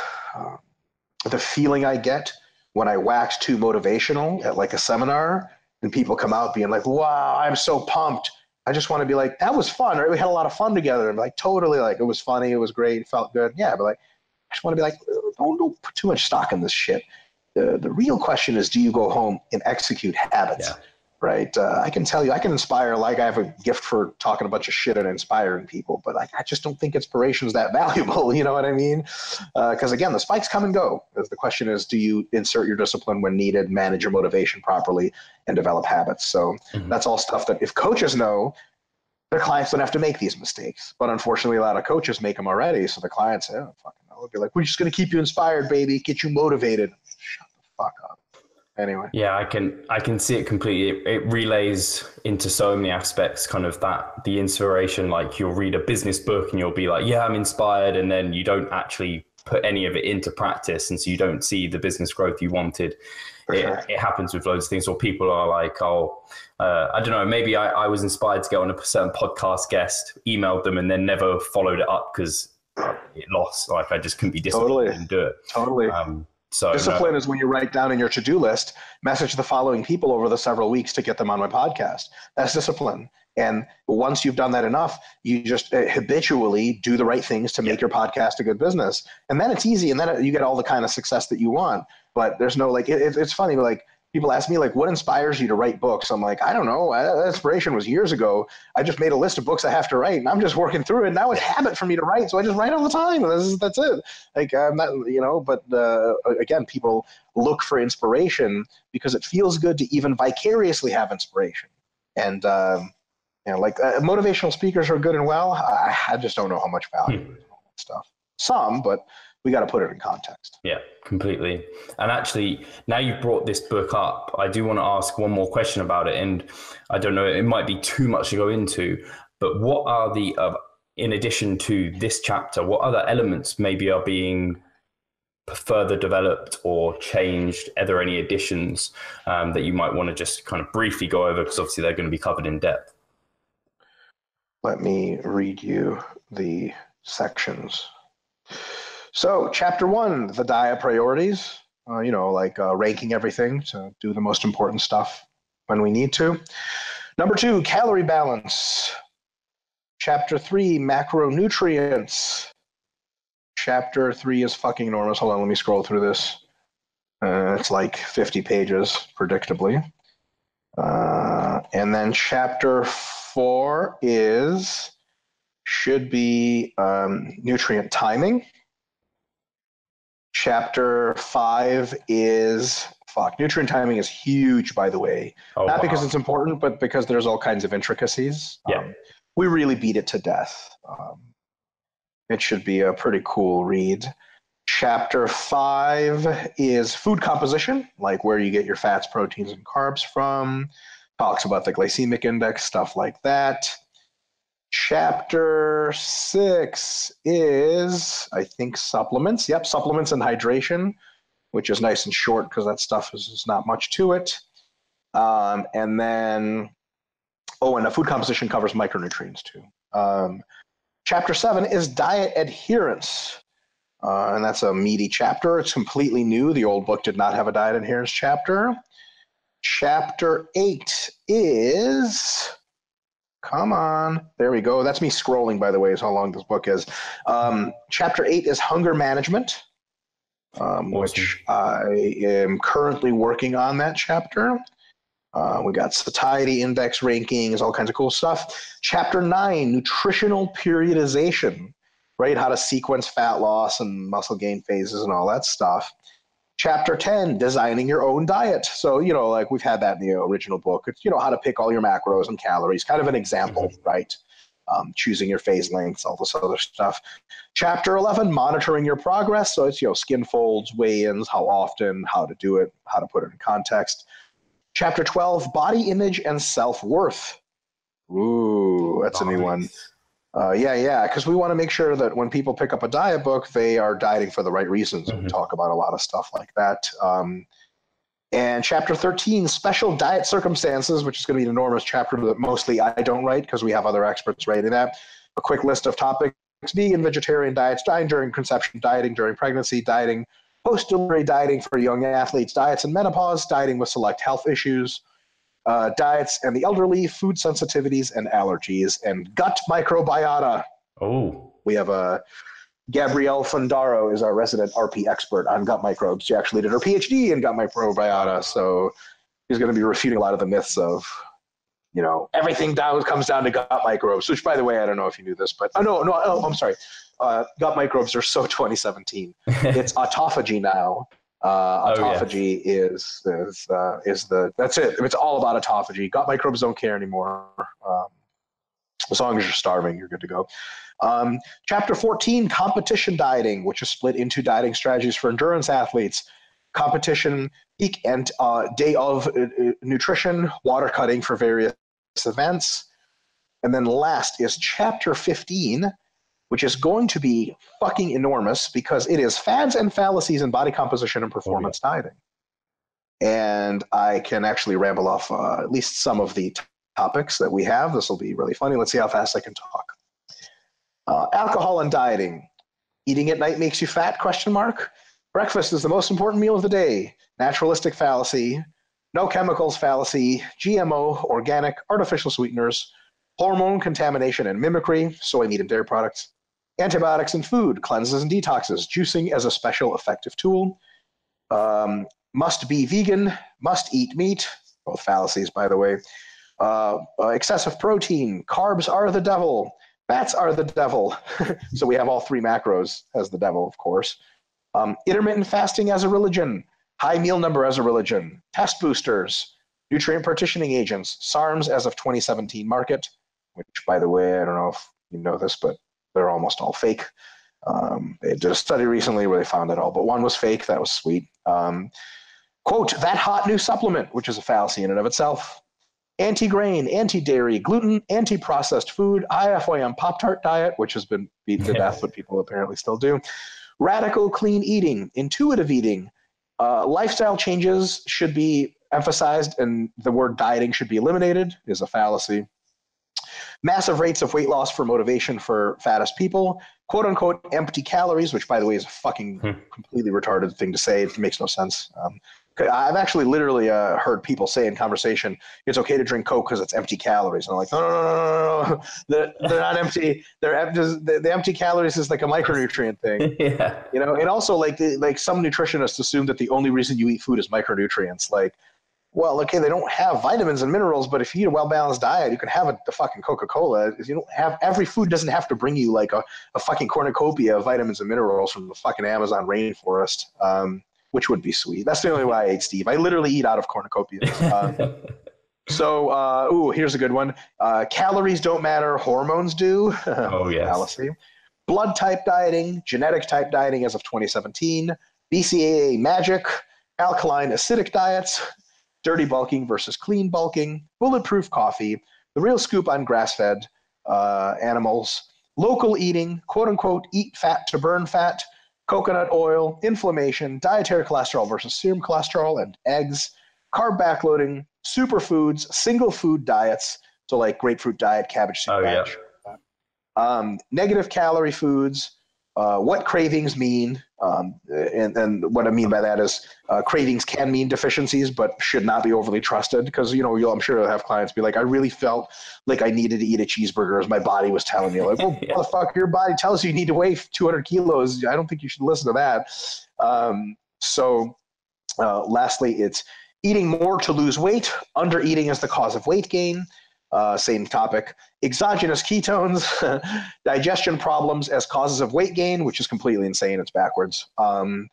the feeling I get when I wax too motivational at like a seminar and people come out being like, wow, I'm so pumped. I just want to be like, that was fun, right? We had a lot of fun together. I'm like, totally. Like, it was funny. It was great. It felt good. Yeah. But like, I just want to be like, don't put too much stock in this shit. The real question is, do you go home and execute habits, right? I can tell you, I can inspire, like I have a gift for talking a bunch of shit and inspiring people, but I just don't think inspiration is that valuable. You know what I mean? Because again, the spikes come and go. The question is, do you insert your discipline when needed, manage your motivation properly, and develop habits? So that's all stuff that if coaches know, their clients don't have to make these mistakes. But unfortunately, a lot of coaches make them already. So the clients say, oh, fucking hell. They're like, we're just going to keep you inspired, baby. Get you motivated. Shut the fuck up. Anyway. Yeah, I can see it completely. It relays into so many aspects, kind of that, the inspiration, like you'll read a business book and you'll be like, yeah, I'm inspired. And then you don't actually put any of it into practice. And so you don't see the business growth you wanted. It happens with loads of things, or people are like, I don't know, maybe I was inspired to get on a certain podcast guest, emailed them, and then never followed it up because it lost. Like, I just couldn't be disciplined and do it. Totally. So discipline is when you write down in your to-do list, message the following people over the several weeks to get them on my podcast. That's discipline. And once you've done that enough, you just habitually do the right things to make your podcast a good business. And then it's easy. And then you get all the kind of success that you want. But there's no, like, it's funny, like, people ask me, like, what inspires you to write books? I'm like, I don't know. Inspiration was years ago. I just made a list of books I have to write, and I'm just working through it. Now it's habit for me to write, so I just write all the time. That's it. Like, I'm not, you know, but again, people look for inspiration because it feels good to even vicariously have inspiration. And, you know, like, motivational speakers are good and well. I just don't know how much value stuff. some, but we got to put it in context. Yeah, completely. And actually, now you've brought this book up, I do want to ask one more question about it. And I don't know, it might be too much to go into, but what are the, in addition to this chapter, what other elements maybe are being further developed or changed? Are there any additions that you might want to just kind of briefly go over? Because obviously they're going to be covered in depth. Let me read you the sections. So chapter one, the diet priorities, ranking everything to do the most important stuff when we need to. Number two, calorie balance. Chapter three, macronutrients. Chapter three is fucking enormous. Hold on, let me scroll through this. It's like 50 pages, predictably. And then chapter four should be nutrient timing. Chapter five is nutrient timing is huge, by the way. Not because it's important, but because there's all kinds of intricacies. Yeah. We really beat it to death. It should be a pretty cool read. Chapter five is food composition, like where you get your fats, proteins, and carbs from. Talks about the glycemic index, stuff like that. Chapter six is, I think, supplements. Yep, supplements and hydration, which is nice and short because that stuff is not much to it. And the food composition covers micronutrients too. Chapter seven is diet adherence, and that's a meaty chapter. It's completely new. The old book did not have a diet adherence chapter. Chapter eight is, come on, there we go. That's me scrolling, by the way, is how long this book is. Chapter eight is hunger management, which I am currently working on that chapter. We got satiety index rankings, all kinds of cool stuff. Chapter 9, nutritional periodization, right? How to sequence fat loss and muscle gain phases and all that stuff. Chapter 10, designing your own diet. So, we've had that in the original book. It's, how to pick all your macros and calories, kind of an example, right? Choosing your phase lengths, all this other stuff. Chapter 11, monitoring your progress. So it's, skin folds, weigh-ins, how often, how to do it, how to put it in context. Chapter 12, body image and self-worth. Ooh, that's a new one. Because we want to make sure that when people pick up a diet book, they are dieting for the right reasons. Mm-hmm. We talk about a lot of stuff like that. And chapter 13, special diet circumstances, which is going to be an enormous chapter that mostly I don't write because we have other experts writing that. A quick list of topics: vegan, vegetarian diets, dieting during conception, dieting during pregnancy, dieting post-delivery, dieting for young athletes, diets in menopause, dieting with select health issues, diets and the elderly, food sensitivities and allergies, and gut microbiota. Oh. We have Gabrielle Fundaro is our resident RP expert on gut microbes. She actually did her PhD in gut microbiota, so she's going to be refuting a lot of the myths of, everything comes down to gut microbes, which, by the way, I don't know if you knew this, but no, I'm sorry. Gut microbes are so 2017. It's autophagy now. Autophagy that's it. It's all about autophagy. Gut microbes don't care anymore. As long as you're starving, you're good to go. Chapter 14, competition dieting, which is split into dieting strategies for endurance athletes, competition, peak and day of nutrition, water cutting for various events. And then last is chapter 15, which is going to be fucking enormous because it is fads and fallacies in body composition and performance dieting. And I can actually ramble off at least some of the topics that we have. This will be really funny. Let's see how fast I can talk. Alcohol and dieting. Eating at night makes you fat, ? Breakfast is the most important meal of the day. Naturalistic fallacy. No chemicals fallacy. GMO, organic, artificial sweeteners. Hormone contamination and mimicry, soy, meat, and dairy products, antibiotics in food, cleanses and detoxes, juicing as a special effective tool, must be vegan, must eat meat, both fallacies, by the way, excessive protein, carbs are the devil, fats are the devil. So we have all three macros as the devil, of course. Intermittent fasting as a religion, high meal number as a religion, test boosters, nutrient partitioning agents, SARMs as of 2017 market, which, by the way, I don't know if you know this, but they're almost all fake. They did a study recently where they found it all, but one was fake. That was sweet. Quote, that hot new supplement, which is a fallacy in and of itself. Anti-grain, anti-dairy, gluten, anti-processed food, IFYM Pop-Tart diet, which has been beaten to death, but people apparently still do. Radical clean eating, intuitive eating, lifestyle changes should be emphasized and the word dieting should be eliminated is a fallacy. Massive rates of weight loss for motivation for fattest people, quote unquote, empty calories, which by the way is a fucking completely retarded thing to say. It makes no sense. I've actually literally heard people say in conversation, it's okay to drink Coke because it's empty calories. And I'm like, no, no, no, no, no, no. They're not empty. They're empty. The empty calories is like a micronutrient thing. Yeah. You know, and also like some nutritionists assume that the only reason you eat food is micronutrients. Like, well, okay, they don't have vitamins and minerals, but if you eat a well-balanced diet, you can have a fucking Coca-Cola. If you don't have, every food doesn't have to bring you like a fucking cornucopia of vitamins and minerals from the fucking Amazon rainforest, which would be sweet. That's the only way I ate, Steve. I literally eat out of cornucopias. Ooh, here's a good one. Calories don't matter, hormones do. Oh, yes. Fallacy. Blood type dieting, genetic type dieting as of 2017, BCAA magic, alkaline acidic diets, dirty bulking versus clean bulking, bulletproof coffee, the real scoop on grass-fed animals, local eating, quote-unquote, eat fat to burn fat, coconut oil, inflammation, dietary cholesterol versus serum cholesterol, and eggs, carb backloading, superfoods, single food diets, so like grapefruit diet, cabbage soup diet, yeah. Negative calorie foods, what cravings mean, and what I mean by that is cravings can mean deficiencies, but should not be overly trusted because, you know, I'm sure you'll have clients be like, I really felt like I needed to eat a cheeseburger as my body was telling me. Like, well, yeah. Motherfucker, your body tells you need to weigh 200 kilos. I don't think you should listen to that. Lastly, it's eating more to lose weight. Under eating is the cause of weight gain. Same topic, exogenous ketones, digestion problems as causes of weight gain, which is completely insane. It's backwards. Here's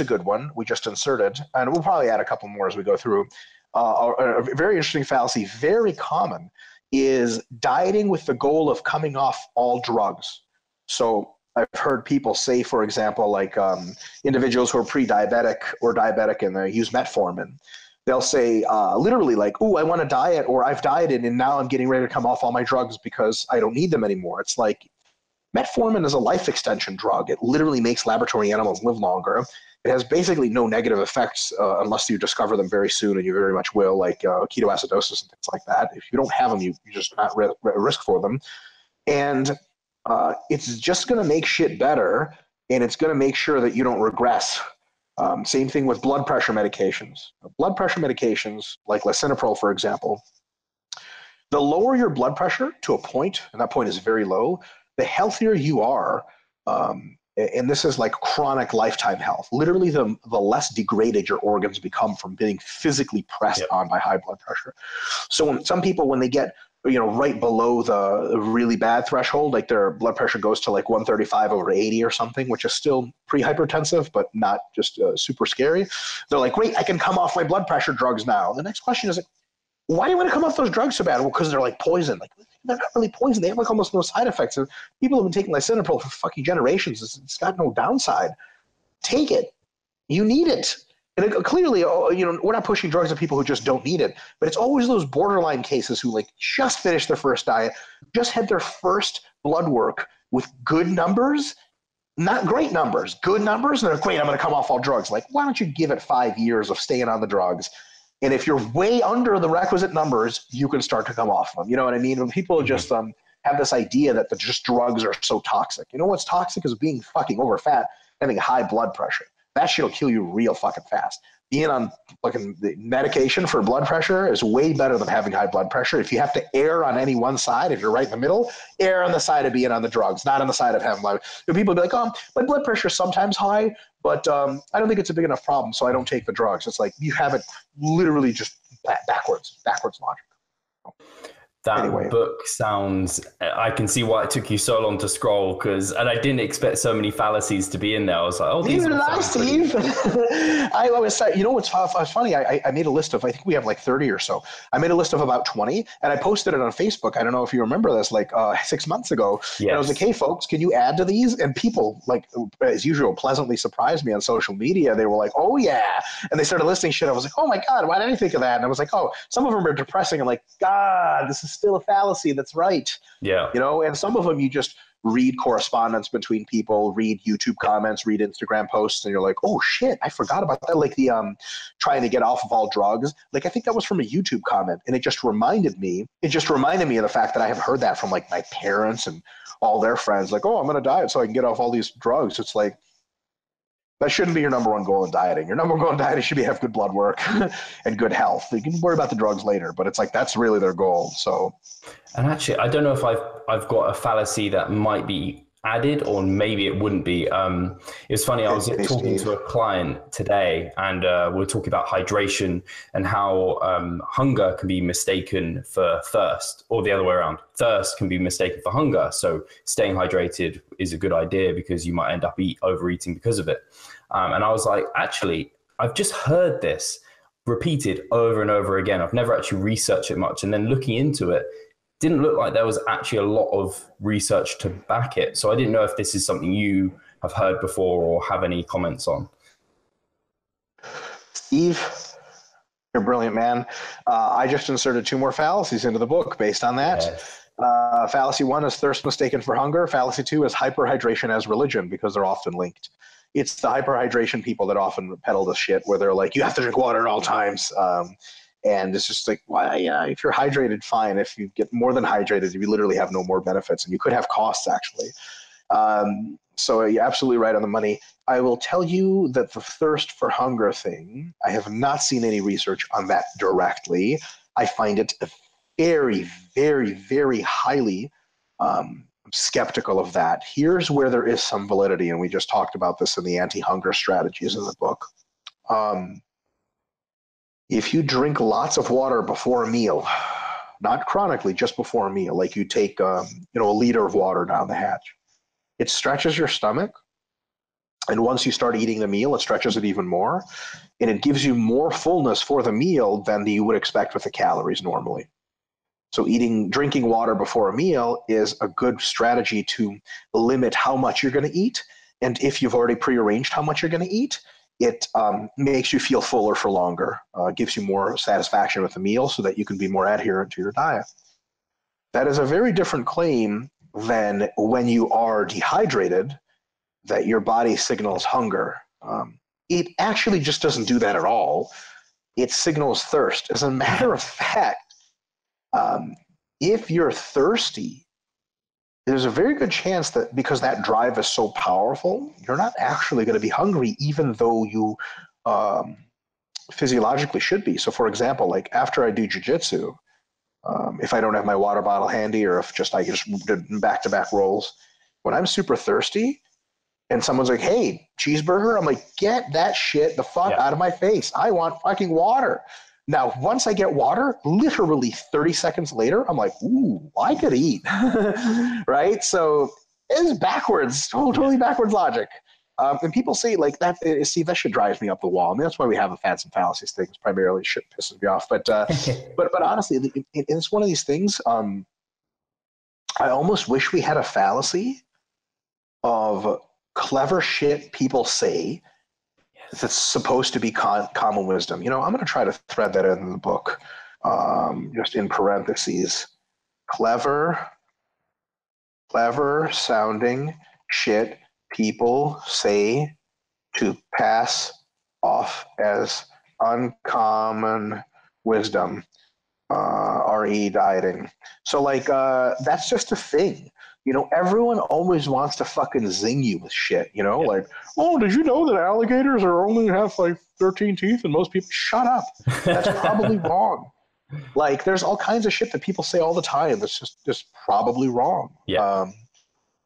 a good one we just inserted, and we'll probably add a couple more as we go through. A very interesting fallacy, very common, is dieting with the goal of coming off all drugs. So I've heard people say, for example, like individuals who are pre-diabetic or diabetic and they use metformin. They'll say literally like, oh, I want to diet or I've dieted and now I'm getting ready to come off all my drugs because I don't need them anymore. It's like metformin is a life extension drug. It literally makes laboratory animals live longer. It has basically no negative effects unless you discover them very soon, and you very much will, like ketoacidosis and things like that. If you don't have them, you're just not at risk for them. And it's just going to make shit better, and it's going to make sure that you don't regress. Same thing with blood pressure medications. Blood pressure medications, like Lisinopril, for example, the lower your blood pressure to a point, and that point is very low, the healthier you are, and this is like chronic lifetime health. Literally, the less degraded your organs become from being physically pressed on by high blood pressure. So some people, when they get right below the really bad threshold, like their blood pressure goes to like 135/80 or something, which is still pretty hypertensive, but not just super scary. They're like, great, I can come off my blood pressure drugs now. The next question is, like, why do you want to come off those drugs so bad? Well, because they're like poison. Like, they're not really poison. They have like almost no side effects. And people have been taking lisinopril for fucking generations. It's got no downside. Take it. You need it. And clearly, we're not pushing drugs on people who just don't need it, but it's always those borderline cases who like just finished their first diet, just had their first blood work with good numbers, not great numbers, good numbers, and they're great, I'm going to come off all drugs. Like, why don't you give it 5 years of staying on the drugs? And if you're way under the requisite numbers, you can start to come off them. You know what I mean? When people just have this idea that just drugs are so toxic. You know what's toxic is being fucking over fat, having high blood pressure. That shit'll kill you real fucking fast. Being on fucking medication for blood pressure is way better than having high blood pressure. If you have to err on any one side, if you're right in the middle, err on the side of being on the drugs, not on the side of having blood. People be like, my blood pressure is sometimes high, but I don't think it's a big enough problem, so I don't take the drugs. It's like you have it literally just backwards logic. That anyway. Book sounds, I can see why it took you so long to scroll, because, and I didn't expect so many fallacies to be in there. I was like, oh, these are Steve. I was like, you know what's funny? I made a list of, I think we have like 30 or so. I made a list of about 20 and I posted it on Facebook. I don't know if you remember this, like 6 months ago. Yes. And I was like, hey folks, can you add to these? And people, like as usual, pleasantly surprised me on social media. They were like, oh yeah. And they started listing shit. I was like, oh my God, why didn't I think of that? And I was like, oh, some of them are depressing. I'm like, God, this is still a fallacy that's right. Yeah. You know, and some of them you just read correspondence between people, read YouTube comments, read Instagram posts, and you're like, oh shit, I forgot about that. Like the trying to get off of all drugs. Like I think that was from a YouTube comment, and it just reminded me of the fact that I have heard that from like my parents and all their friends, like, oh, I'm gonna diet so I can get off all these drugs. It's like, that shouldn't be your number one goal in dieting. Your number one goal in dieting should be have good blood work and good health. You can worry about the drugs later, but it's like that's really their goal. So, and actually, I don't know if I've got a fallacy that might be added, or maybe it wouldn't be. It's funny. I was talking to a client today, and we're talking about hydration and how hunger can be mistaken for thirst, or the other way around. Thirst can be mistaken for hunger. So staying hydrated is a good idea because you might end up overeating because of it. And I was like, actually, I've just heard this repeated over and over again. I've never actually researched it much. And then looking into it, didn't look like there was actually a lot of research to back it. So I didn't know if this is something you have heard before or have any comments on. Steve, you're a brilliant man. I just inserted 2 more fallacies into the book based on that. Yes. Fallacy 1 is thirst mistaken for hunger. Fallacy 2 is hyperhydration as religion, because they're often linked. It's the hyperhydration people that often peddle this shit where they're like, you have to drink water at all times. And it's just like, well, yeah, if you're hydrated, fine. If you get more than hydrated, you literally have no more benefits, and you could have costs actually. So you're absolutely right on the money. I will tell you that the thirst for hunger thing, I have not seen any research on that directly. I find it very, very, very highly skeptical of that. Here's where there is some validity, and we just talked about this in the anti-hunger strategies in the book. If you drink lots of water before a meal, not chronically, just before a meal, like you take a liter of water down the hatch, it stretches your stomach. And once you start eating the meal, it stretches it even more. And it gives you more fullness for the meal than you would expect with the calories normally. So drinking water before a meal is a good strategy to limit how much you're going to eat. And if you've already prearranged how much you're going to eat, it makes you feel fuller for longer, gives you more satisfaction with the meal so that you can be more adherent to your diet. That is a very different claim than when you are dehydrated, that your body signals hunger. It actually just doesn't do that at all. It signals thirst. As a matter of fact, if you're thirsty, there's a very good chance that because that drive is so powerful, you're not actually going to be hungry, even though you physiologically should be. So for example, like after I do jiu-jitsu, if I don't have my water bottle handy, or if just I just did back-to-back rolls, when I'm super thirsty and someone's like, hey, cheeseburger, I'm like, get that shit the fuck out of my face. I want fucking water. Now, once I get water, literally 30 seconds later, I'm like, ooh, I could eat, right? So it's backwards, totally backwards logic. And people say like that, see, that shit drives me up the wall. I mean, that's why we have the fats and fallacies things, primarily shit pisses me off. But but honestly, it's one of these things, I almost wish we had a fallacy of clever shit people say that's supposed to be common wisdom. You know, I'm going to try to thread that in the book, just in parentheses. Clever sounding shit people say to pass off as uncommon wisdom, RE dieting. So like, that's just a thing. You know, everyone always wants to fucking zing you with shit, you know, like, oh, did you know that alligators only have like 13 teeth and most people, shut up. That's probably wrong. Like, there's all kinds of shit that people say all the time that's just probably wrong. Yeah.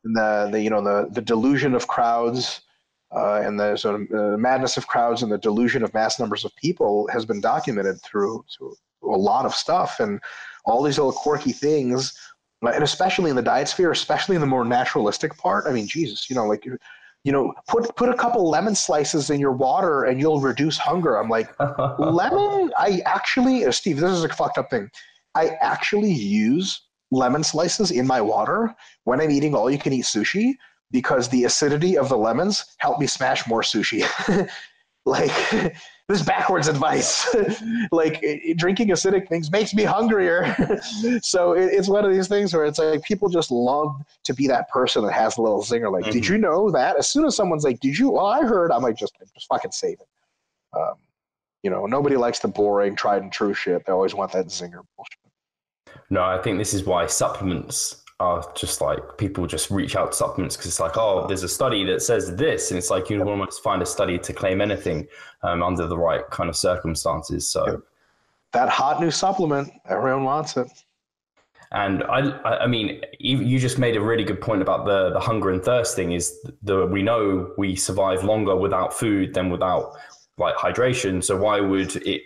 And the delusion of crowds and the sort of madness of crowds and the delusion of mass numbers of people has been documented through a a lot of stuff and all these little quirky things, and especially in the diet sphere, especially in the more naturalistic part. I mean, Jesus, put a couple lemon slices in your water and you'll reduce hunger. I'm like, lemon, I actually, Steve, this is a fucked up thing. I actually use lemon slices in my water when I'm eating all you can eat sushi because the acidity of the lemons helped me smash more sushi. Like, this is backwards advice. Like, drinking acidic things makes me hungrier. So it's one of these things where it's like people just love to be that person that has a little zinger. Like, did you know that? As soon as someone's like, did you? Well, I heard. I'm like, just fucking save it. Nobody likes the boring, tried and true shit. They always want that zinger bullshit. No, I think this is why supplements are just like, people just reach out to supplements because it's like, oh, there's a study that says this, and it's like you almost find a study to claim anything under the right kind of circumstances. So that hot new supplement, everyone wants it. And I mean, you just made a really good point about the hunger and thirst thing. Is we know we survive longer without food than without like hydration. So why would it?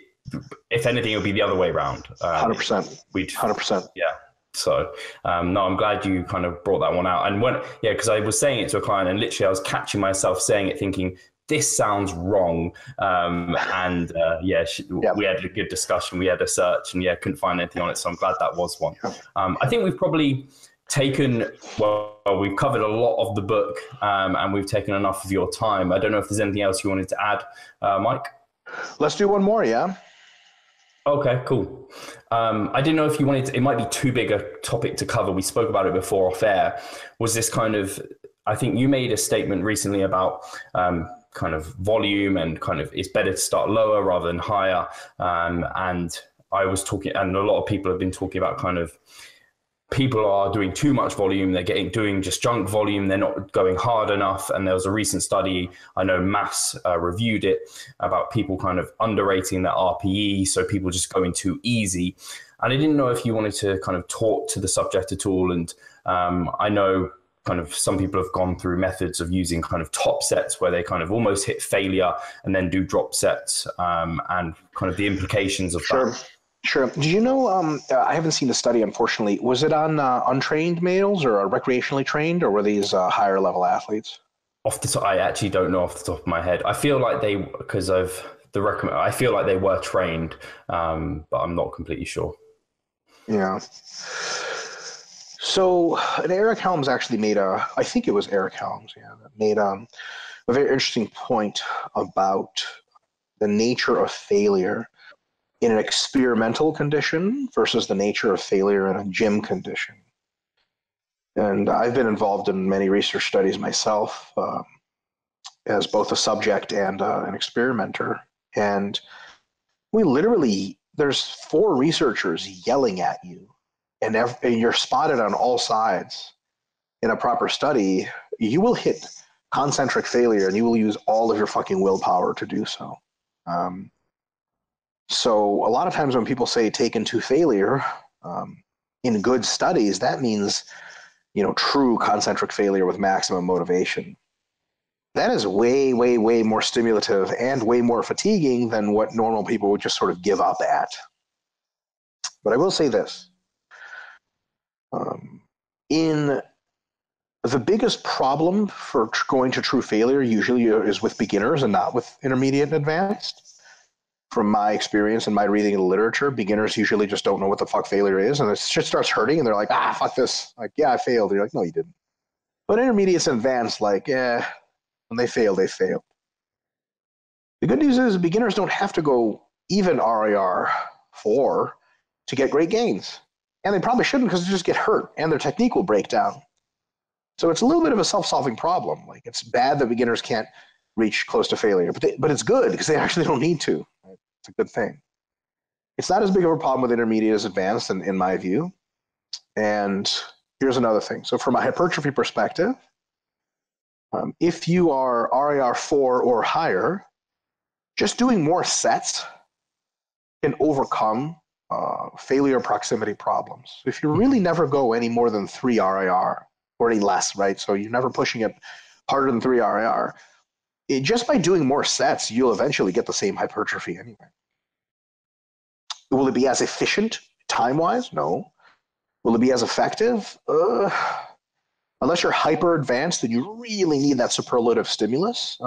If anything, it would be the other way around. 100%. 100%. Yeah. So, no, I'm glad you kind of brought that one out. And because I was saying it to a client and literally I was catching myself saying it thinking, this sounds wrong. We had a good discussion. We had a search and couldn't find anything on it. So I'm glad that was one. I think we've probably we've covered a lot of the book and we've taken enough of your time. I don't know if there's anything else you wanted to add, Mike. Let's do one more. Yeah. Okay, cool. I didn't know if you wanted to, it might be too big a topic to cover. We spoke about it before off air. Was this kind of, I think you made a statement recently about kind of volume and kind of it's better to start lower rather than higher. And I was talking, and a lot of people have been talking about kind of people are doing too much volume. They're doing just junk volume. They're not going hard enough. And there was a recent study, I know MASS reviewed it, about people kind of underrating their RPE. So people just going too easy. And I didn't know if you wanted to kind of talk to the subject at all. And I know kind of some people have gone through methods of using kind of top sets where they kind of almost hit failure and then do drop sets and kind of the implications of that. Sure. Did you know, I haven't seen the study, unfortunately. Was it on untrained males or recreationally trained, or were these higher level athletes? I actually don't know off the top of my head. I feel like I feel like they were trained, but I'm not completely sure. Yeah. So, and Eric Helms actually made a very interesting point about the nature of failure in an experimental condition versus the nature of failure in a gym condition. And I've been involved in many research studies myself as both a subject and an experimenter. And there's four researchers yelling at you and you're spotted on all sides. In a proper study, you will hit concentric failure and you will use all of your fucking willpower to do so. So a lot of times when people say taken to failure in good studies, that means, true concentric failure with maximum motivation. That is way, way, way more stimulative and way more fatiguing than what normal people would just sort of give up at. But I will say this. In the biggest problem for going to true failure usually is with beginners and not with intermediate and advanced. From my experience and my reading of the literature, beginners usually just don't know what the fuck failure is, and it just starts hurting, and they're like, fuck this. Like, yeah, I failed. And you're like, no, you didn't. But intermediates and advanced, like, when they fail, they fail. The good news is beginners don't have to go even RIR 4 to get great gains. And they probably shouldn't because they just get hurt, and their technique will break down. So it's a little bit of a self-solving problem. Like, it's bad that beginners can't reach close to failure, but it's good because they actually don't need to. It's a good thing. It's not as big of a problem with intermediate as advanced, in my view. And here's another thing. So from a hypertrophy perspective, if you are RIR 4 or higher, just doing more sets can overcome failure proximity problems. If you really never go any more than 3 RIR or any less, right? So you're never pushing it harder than 3 RIR. Just by doing more sets, you'll eventually get the same hypertrophy anyway. Will it be as efficient time-wise? No. Will it be as effective? Unless you're hyper advanced and you really need that superlative stimulus,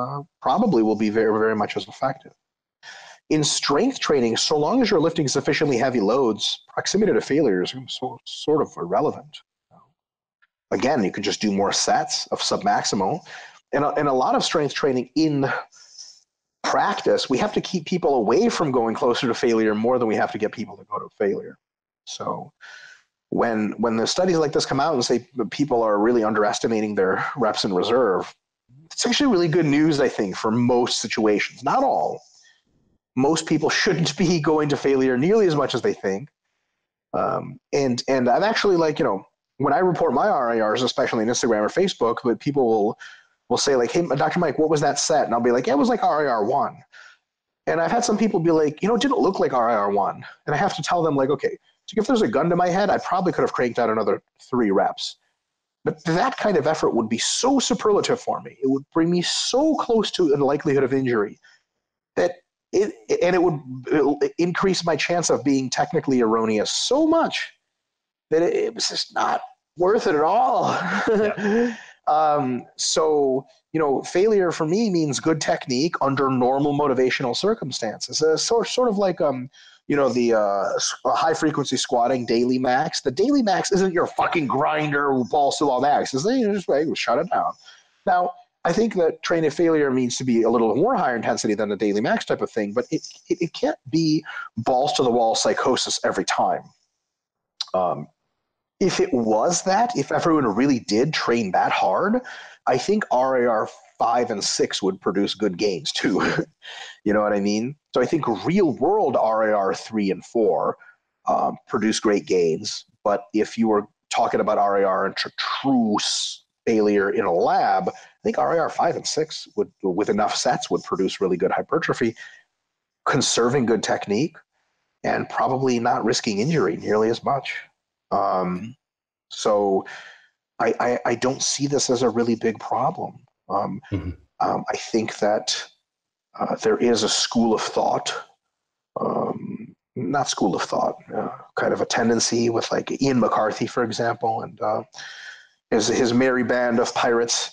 probably will be very, very much as effective. In strength training, so long as you're lifting sufficiently heavy loads, proximity to failure is sort of irrelevant. Again, you could just do more sets of submaximal. And a lot of strength training in practice, we have to keep people away from going closer to failure more than we have to get people to go to failure. So when the studies like this come out and say people are really underestimating their reps in reserve, it's actually really good news, I think, for most situations. Not all. Most people shouldn't be going to failure nearly as much as they think. And I've actually, like, you know, when I report my RIRs, especially on Instagram or Facebook, but people will say, like, hey, Dr. Mike, what was that set? And I'll be like, yeah, it was like RIR 1. And I've had some people be like, you know, it didn't look like RIR 1. And I have to tell them, like, okay, so if there's a gun to my head, I probably could have cranked out another 3 reps. But that kind of effort would be so superlative for me. It would bring me so close to a likelihood of injury that it would increase my chance of being technically erroneous so much that it was just not worth it at all. Yeah. So, you know, failure for me means good technique under normal motivational circumstances. Sort of like, you know, the high-frequency squatting daily max. The daily max isn't your fucking grinder who balls to all max. It's just like, shut it down. Now, I think that training failure means to be a little more higher intensity than the daily max type of thing, but it can't be balls-to-the-wall psychosis every time. If it was that, if everyone really did train that hard, I think RIR 5 and 6 would produce good gains too. You know what I mean? So I think real-world RIR 3 and 4 produce great gains, but if you were talking about RIR and true failure in a lab, I think RIR 5 and 6 would, with enough sets, would produce really good hypertrophy, conserving good technique, and probably not risking injury nearly as much. So I don't see this as a really big problem. I think that there is a school of thought, not school of thought, kind of a tendency with, like, Ian McCarthy, for example, and his merry band of pirates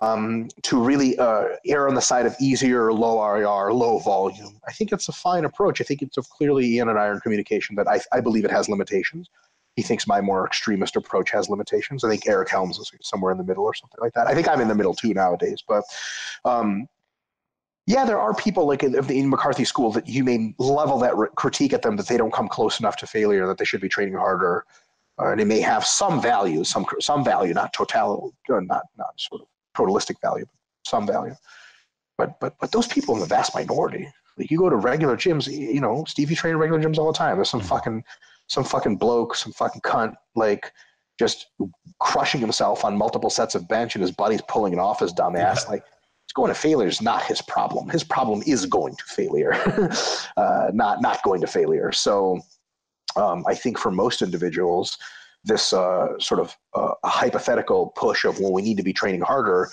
to really err on the side of easier, low RIR, low volume. I think it's a fine approach. I think it's clearly Ian and I are in communication that I believe it has limitations. He thinks my more extremist approach has limitations. I think Eric Helms is somewhere in the middle or something like that. I think I'm in the middle too nowadays. But yeah, there are people like of the Ian McCarthy school that you may level that critique at them that they don't come close enough to failure, that they should be training harder, and it may have some value, some value, not total, not sort of totalistic value, but some value. But those people in the vast minority. Like, you go to regular gyms, you know, Steve, you train regular gyms all the time. There's some fucking bloke, some fucking cunt, like, just crushing himself on multiple sets of bench and his buddy's pulling it off his dumb ass. Like, it's going to failure is not his problem. His problem is going to failure, not going to failure. So I think for most individuals, this sort of a hypothetical push of, well, we need to be training harder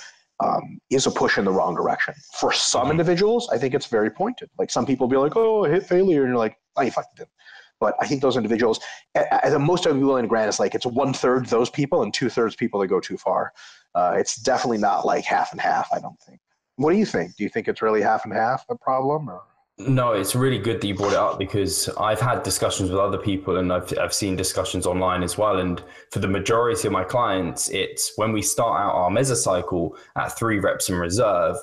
is a push in the wrong direction. For some individuals, I think it's very pointed. Like, some people be like, oh, I hit failure. And you're like, oh, you fucking did. But I think those individuals, as most of you will grant, it's like it's 1/3 those people and 2/3 people that go too far. It's definitely not like half and half, I don't think. What do you think? Do you think it's really half and half the problem? Or? No, it's really good that you brought it up, because I've had discussions with other people and I've seen discussions online as well. And for the majority of my clients, it's when we start out our mesocycle at 3 reps in reserve,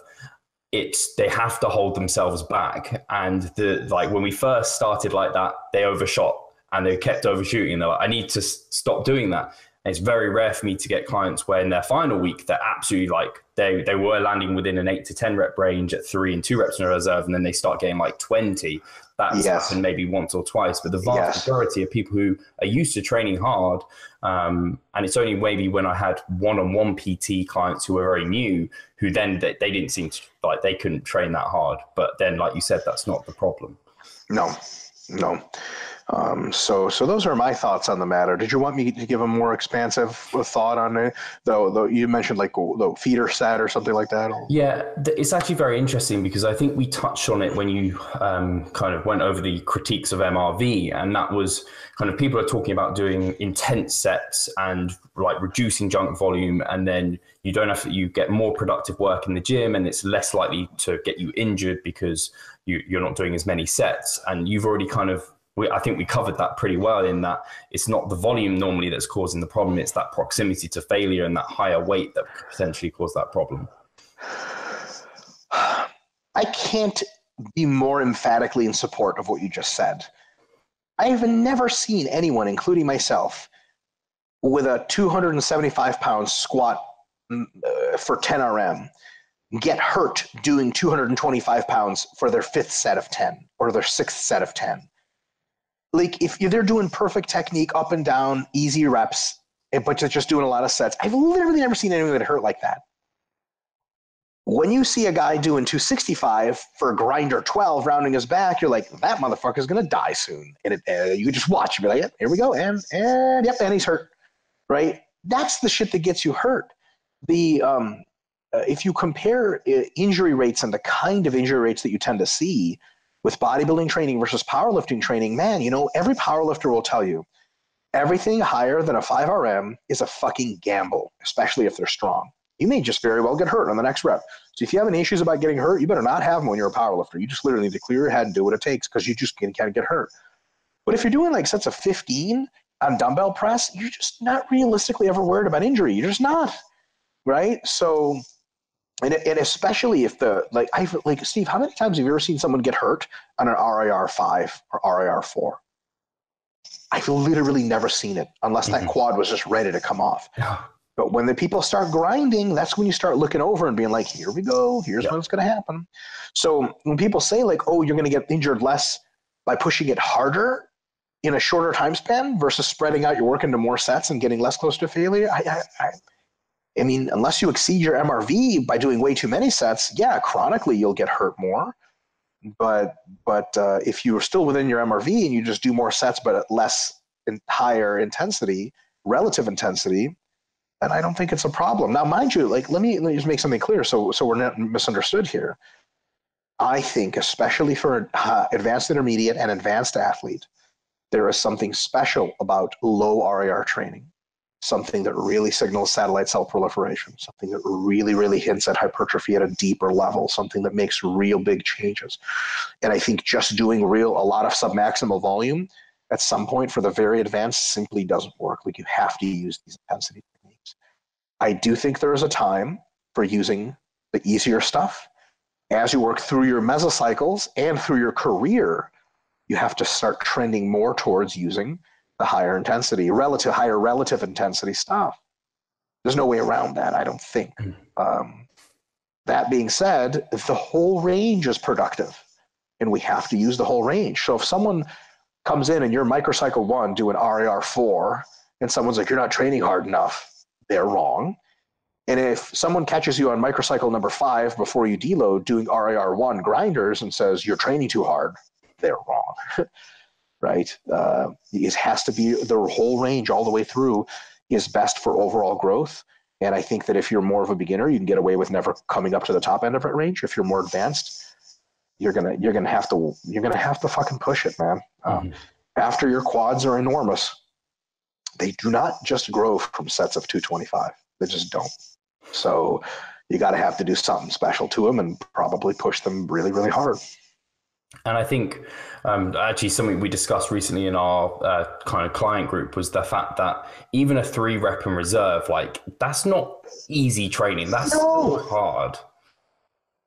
they have to hold themselves back. And like when we first started like that, they overshot and they kept overshooting. They're like, I need to stop doing that. And it's very rare for me to get clients where in their final week, they're absolutely like, they were landing within an 8 to 10 rep range at 3 and 2 reps in reserve. And then they start getting like 20. That's happened maybe once or twice, but the vast majority of people who are used to training hard, and it's only maybe when I had one-on-one PT clients who were very new, who then they didn't seem to, like, they couldn't train that hard. But then, like you said, that's not the problem. No, no. So those are my thoughts on the matter. Did you want me to give a more expansive thought on it? Though you mentioned like the feeder set or something like that. Yeah, it's actually very interesting because I think we touched on it when you kind of went over the critiques of MRV, and that was kind of people are talking about doing intense sets and like reducing junk volume, and then you don't have to, you get more productive work in the gym, and it's less likely to get you injured because you're not doing as many sets, and you've already kind of. I think we covered that pretty well in that it's not the volume normally that's causing the problem. It's that proximity to failure and that higher weight that could potentially cause that problem. I can't be more emphatically in support of what you just said. I have never seen anyone, including myself, with a 275-pound squat for 10 RM get hurt doing 225 pounds for their fifth set of 10 or their sixth set of 10. Like if they're doing perfect technique up and down, easy reps, but they're just doing a lot of sets. I've literally never seen anyone that hurt like that. When you see a guy doing 265 for a grinder 12, rounding his back, you're like, that motherfucker's going to die soon. And you can just watch. You're like, yep, here we go. And yep, and he's hurt, right? That's the shit that gets you hurt. If you compare injury rates and the kind of injury rates that you tend to see, with bodybuilding training versus powerlifting training, man, you know, every powerlifter will tell you everything higher than a 5RM is a fucking gamble, especially if they're strong. You may just very well get hurt on the next rep. So if you have any issues about getting hurt, you better not have them when you're a powerlifter. You just literally need to clear your head and do what it takes because you just can't get hurt. But if you're doing like sets of 15 on dumbbell press, you're just not realistically ever worried about injury. You're just not, right? So... And especially if Steve, how many times have you ever seen someone get hurt on an RIR 5 or RIR 4? I've literally never seen it unless that quad was just ready to come off. Yeah. But when the people start grinding, that's when you start looking over and being like, here we go. Here's what's going to happen. So when people say like, oh, you're going to get injured less by pushing it harder in a shorter time span versus spreading out your work into more sets and getting less close to failure, I mean, unless you exceed your MRV by doing way too many sets, yeah, chronically you'll get hurt more. But if you're still within your MRV and you just do more sets but at less and higher intensity, relative intensity, then I don't think it's a problem. Now, mind you, like let me just make something clear so we're not misunderstood here. I think especially for advanced intermediate and advanced athlete, there is something special about low RIR training. Something that really signals satellite cell proliferation, something that really, really hints at hypertrophy at a deeper level, something that makes real big changes. And I think just doing a lot of submaximal volume at some point for the very advanced simply doesn't work. Like you have to use these intensity techniques. I do think there is a time for using the easier stuff. As you work through your mesocycles and through your career, you have to start trending more towards using the higher intensity, higher relative intensity stuff. There's no way around that, I don't think. That being said, if the whole range is productive, and we have to use the whole range. So if someone comes in and you're microcycle 1 doing RIR 4, and someone's like, you're not training hard enough, they're wrong. And if someone catches you on microcycle number 5 before you deload doing RIR 1 grinders and says, you're training too hard, they're wrong. Right? It has to be the whole range all the way through is best for overall growth. And I think that if you're more of a beginner, you can get away with never coming up to the top end of that range. If you're more advanced, you're gonna have to fucking push it, man. After your quads are enormous, they do not just grow from sets of 225. They just don't. So you got to have to do something special to them and probably push them really, really hard. And I think actually something we discussed recently in our kind of client group was the fact that even a 3 rep in reserve, like that's not easy training. That's hard.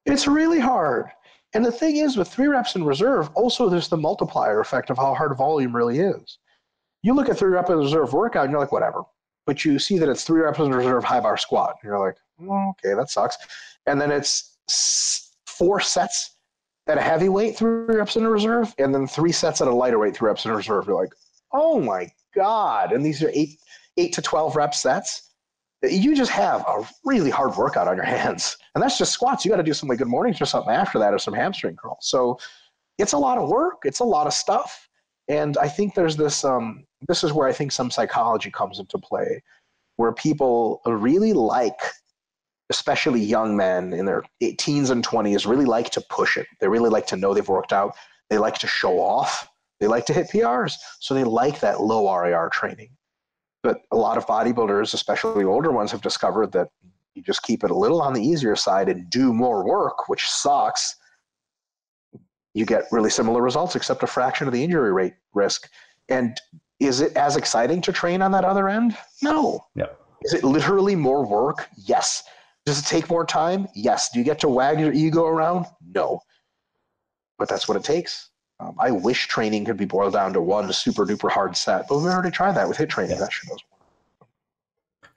It's really hard. And the thing is with 3 reps in reserve, also there's the multiplier effect of how hard volume really is. You look at 3 rep in reserve workout and you're like, whatever. But you see that it's 3 reps in reserve high bar squat. And you're like, well, okay, that sucks. And then it's 4 sets. At a heavy weight, 3 reps in reserve, and then 3 sets at a lighter weight, 3 reps in reserve. You're like, oh my God. And these are eight to 12 rep sets. You just have a really hard workout on your hands. And that's just squats. You got to do some like good mornings or something after that or some hamstring curls. So it's a lot of work. It's a lot of stuff. And I think there's this, this is where I think some psychology comes into play, where people really like, especially young men in their teens and 20s, really like to push it. They really like to know they've worked out. They like to show off. They like to hit PRs. So they like that low RIR training. But a lot of bodybuilders, especially older ones, have discovered that you just keep it a little on the easier side and do more work, which sucks. You get really similar results, except a fraction of the injury rate risk. And is it as exciting to train on that other end? No. Yeah. Is it literally more work? Yes. Does it take more time? Yes. Do you get to wag your ego around? No. But that's what it takes. I wish training could be boiled down to one super duper hard set, but we already tried that with HIIT training. Yeah. That shit doesn't work.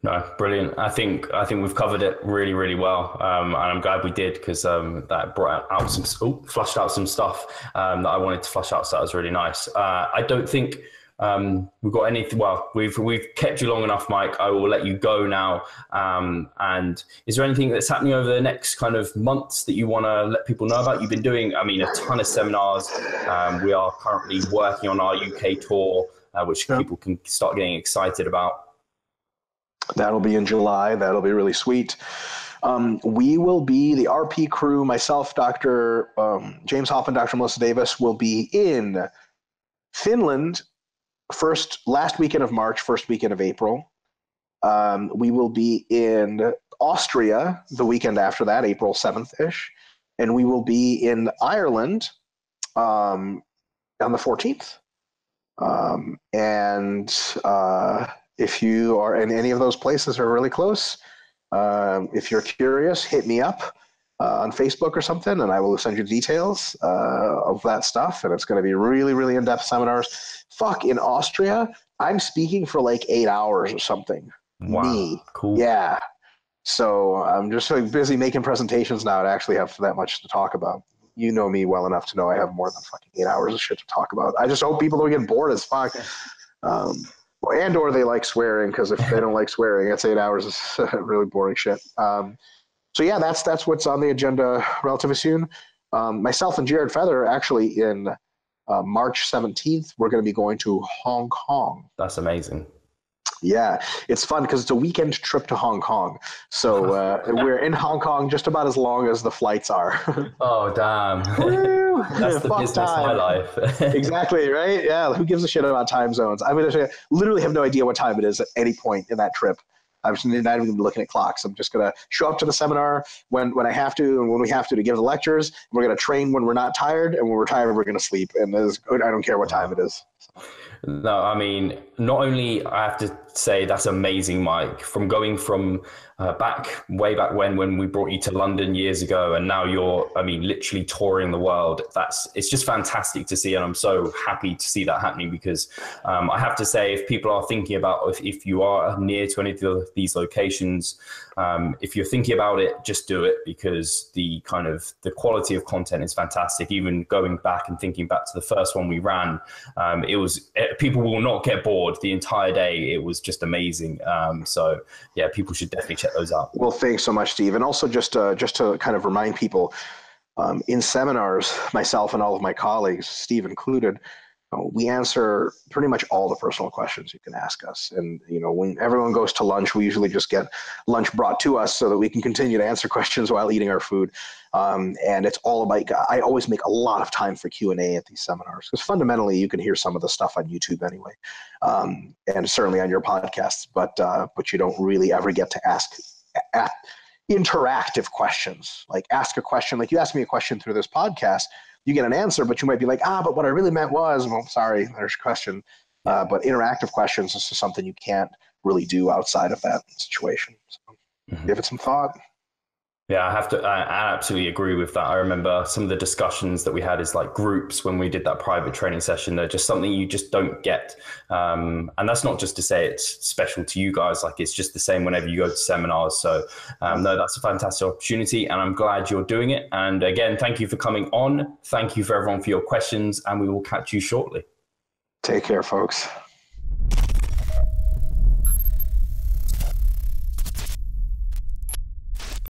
No, brilliant. I think we've covered it really, really well, and I'm glad we did, because that brought out some, flushed out some stuff that I wanted to flush out. So that was really nice. I don't think. We've got anything. Well, we've kept you long enough, Mike. I will let you go now. And is there anything that's happening over the next kind of months that you want to let people know about? You've been doing, I mean, a ton of seminars. We are currently working on our UK tour, which people can start getting excited about. That'll be in July. That'll be really sweet. We will be, the RP crew, myself, Dr. James Hoffman, Dr. Melissa Davis, will be in Finland. Last weekend of March, first weekend of April. We will be in Austria the weekend after that, April 7th-ish. And we will be in Ireland on the 14th. If you are in any of those places or really close, if you're curious, hit me up on Facebook or something, and I will send you details of that stuff. And it's going to be really, really in-depth seminars. Fuck, in Austria, I'm speaking for like 8 hours or something. Wow. Me. Cool. Yeah. So I'm just so busy making presentations now to actually have that much to talk about. You know me well enough to know I have more than fucking 8 hours of shit to talk about. I just hope people don't get bored as fuck. And or they like swearing, because if they don't like swearing, that's 8 hours of really boring shit. So yeah, that's what's on the agenda relatively soon. Myself and Jared Feather, actually, in March 17th, we're going to be going to Hong Kong. That's amazing. Yeah, it's fun because it's a weekend trip to Hong Kong. So we're in Hong Kong just about as long as the flights are. Oh, damn. That's the business of my life. Exactly, right? Yeah, who gives a shit about time zones? I mean, I literally have no idea what time it is at any point in that trip. I'm just not even looking at clocks. I'm just going to show up to the seminar when I have to and when we have to give the lectures. We're going to train when we're not tired, and when we're tired, we're going to sleep. And I don't care what time it is. No, I mean, not only I have to say that's amazing, Mike, from going from way back when we brought you to London years ago, and now you're, I mean, literally touring the world. It's just fantastic to see, and I'm so happy to see that happening, because I have to say, if people are thinking about, if you are near to any of these locations, if you're thinking about it, just do it, because the quality of content is fantastic. Even going back and thinking back to the first one we ran, people will not get bored the entire day. It was just amazing. So yeah, people should definitely check those out. Well, thanks so much, Steve. And also just to kind of remind people, in seminars, myself and all of my colleagues, Steve included, we answer pretty much all the personal questions you can ask us. And, you know, when everyone goes to lunch, we usually just get lunch brought to us so that we can continue to answer questions while eating our food. And it's all about, I always make a lot of time for Q&A at these seminars, because fundamentally you can hear some of the stuff on YouTube anyway, and certainly on your podcasts, but you don't really ever get to ask interactive questions. Like ask a question, like you asked me a question through this podcast, you get an answer, but you might be like, but what I really meant was, well, sorry, there's a question. But interactive questions is something you can't really do outside of that situation. So give it some thought. Yeah, I absolutely agree with that. I remember some of the discussions that we had is like groups when we did that private training session. They're just something you just don't get. And that's not just to say it's special to you guys. Like it's just the same whenever you go to seminars. So no, that's a fantastic opportunity, and I'm glad you're doing it. And again, thank you for coming on. Thank you for everyone for your questions, and we will catch you shortly. Take care, folks.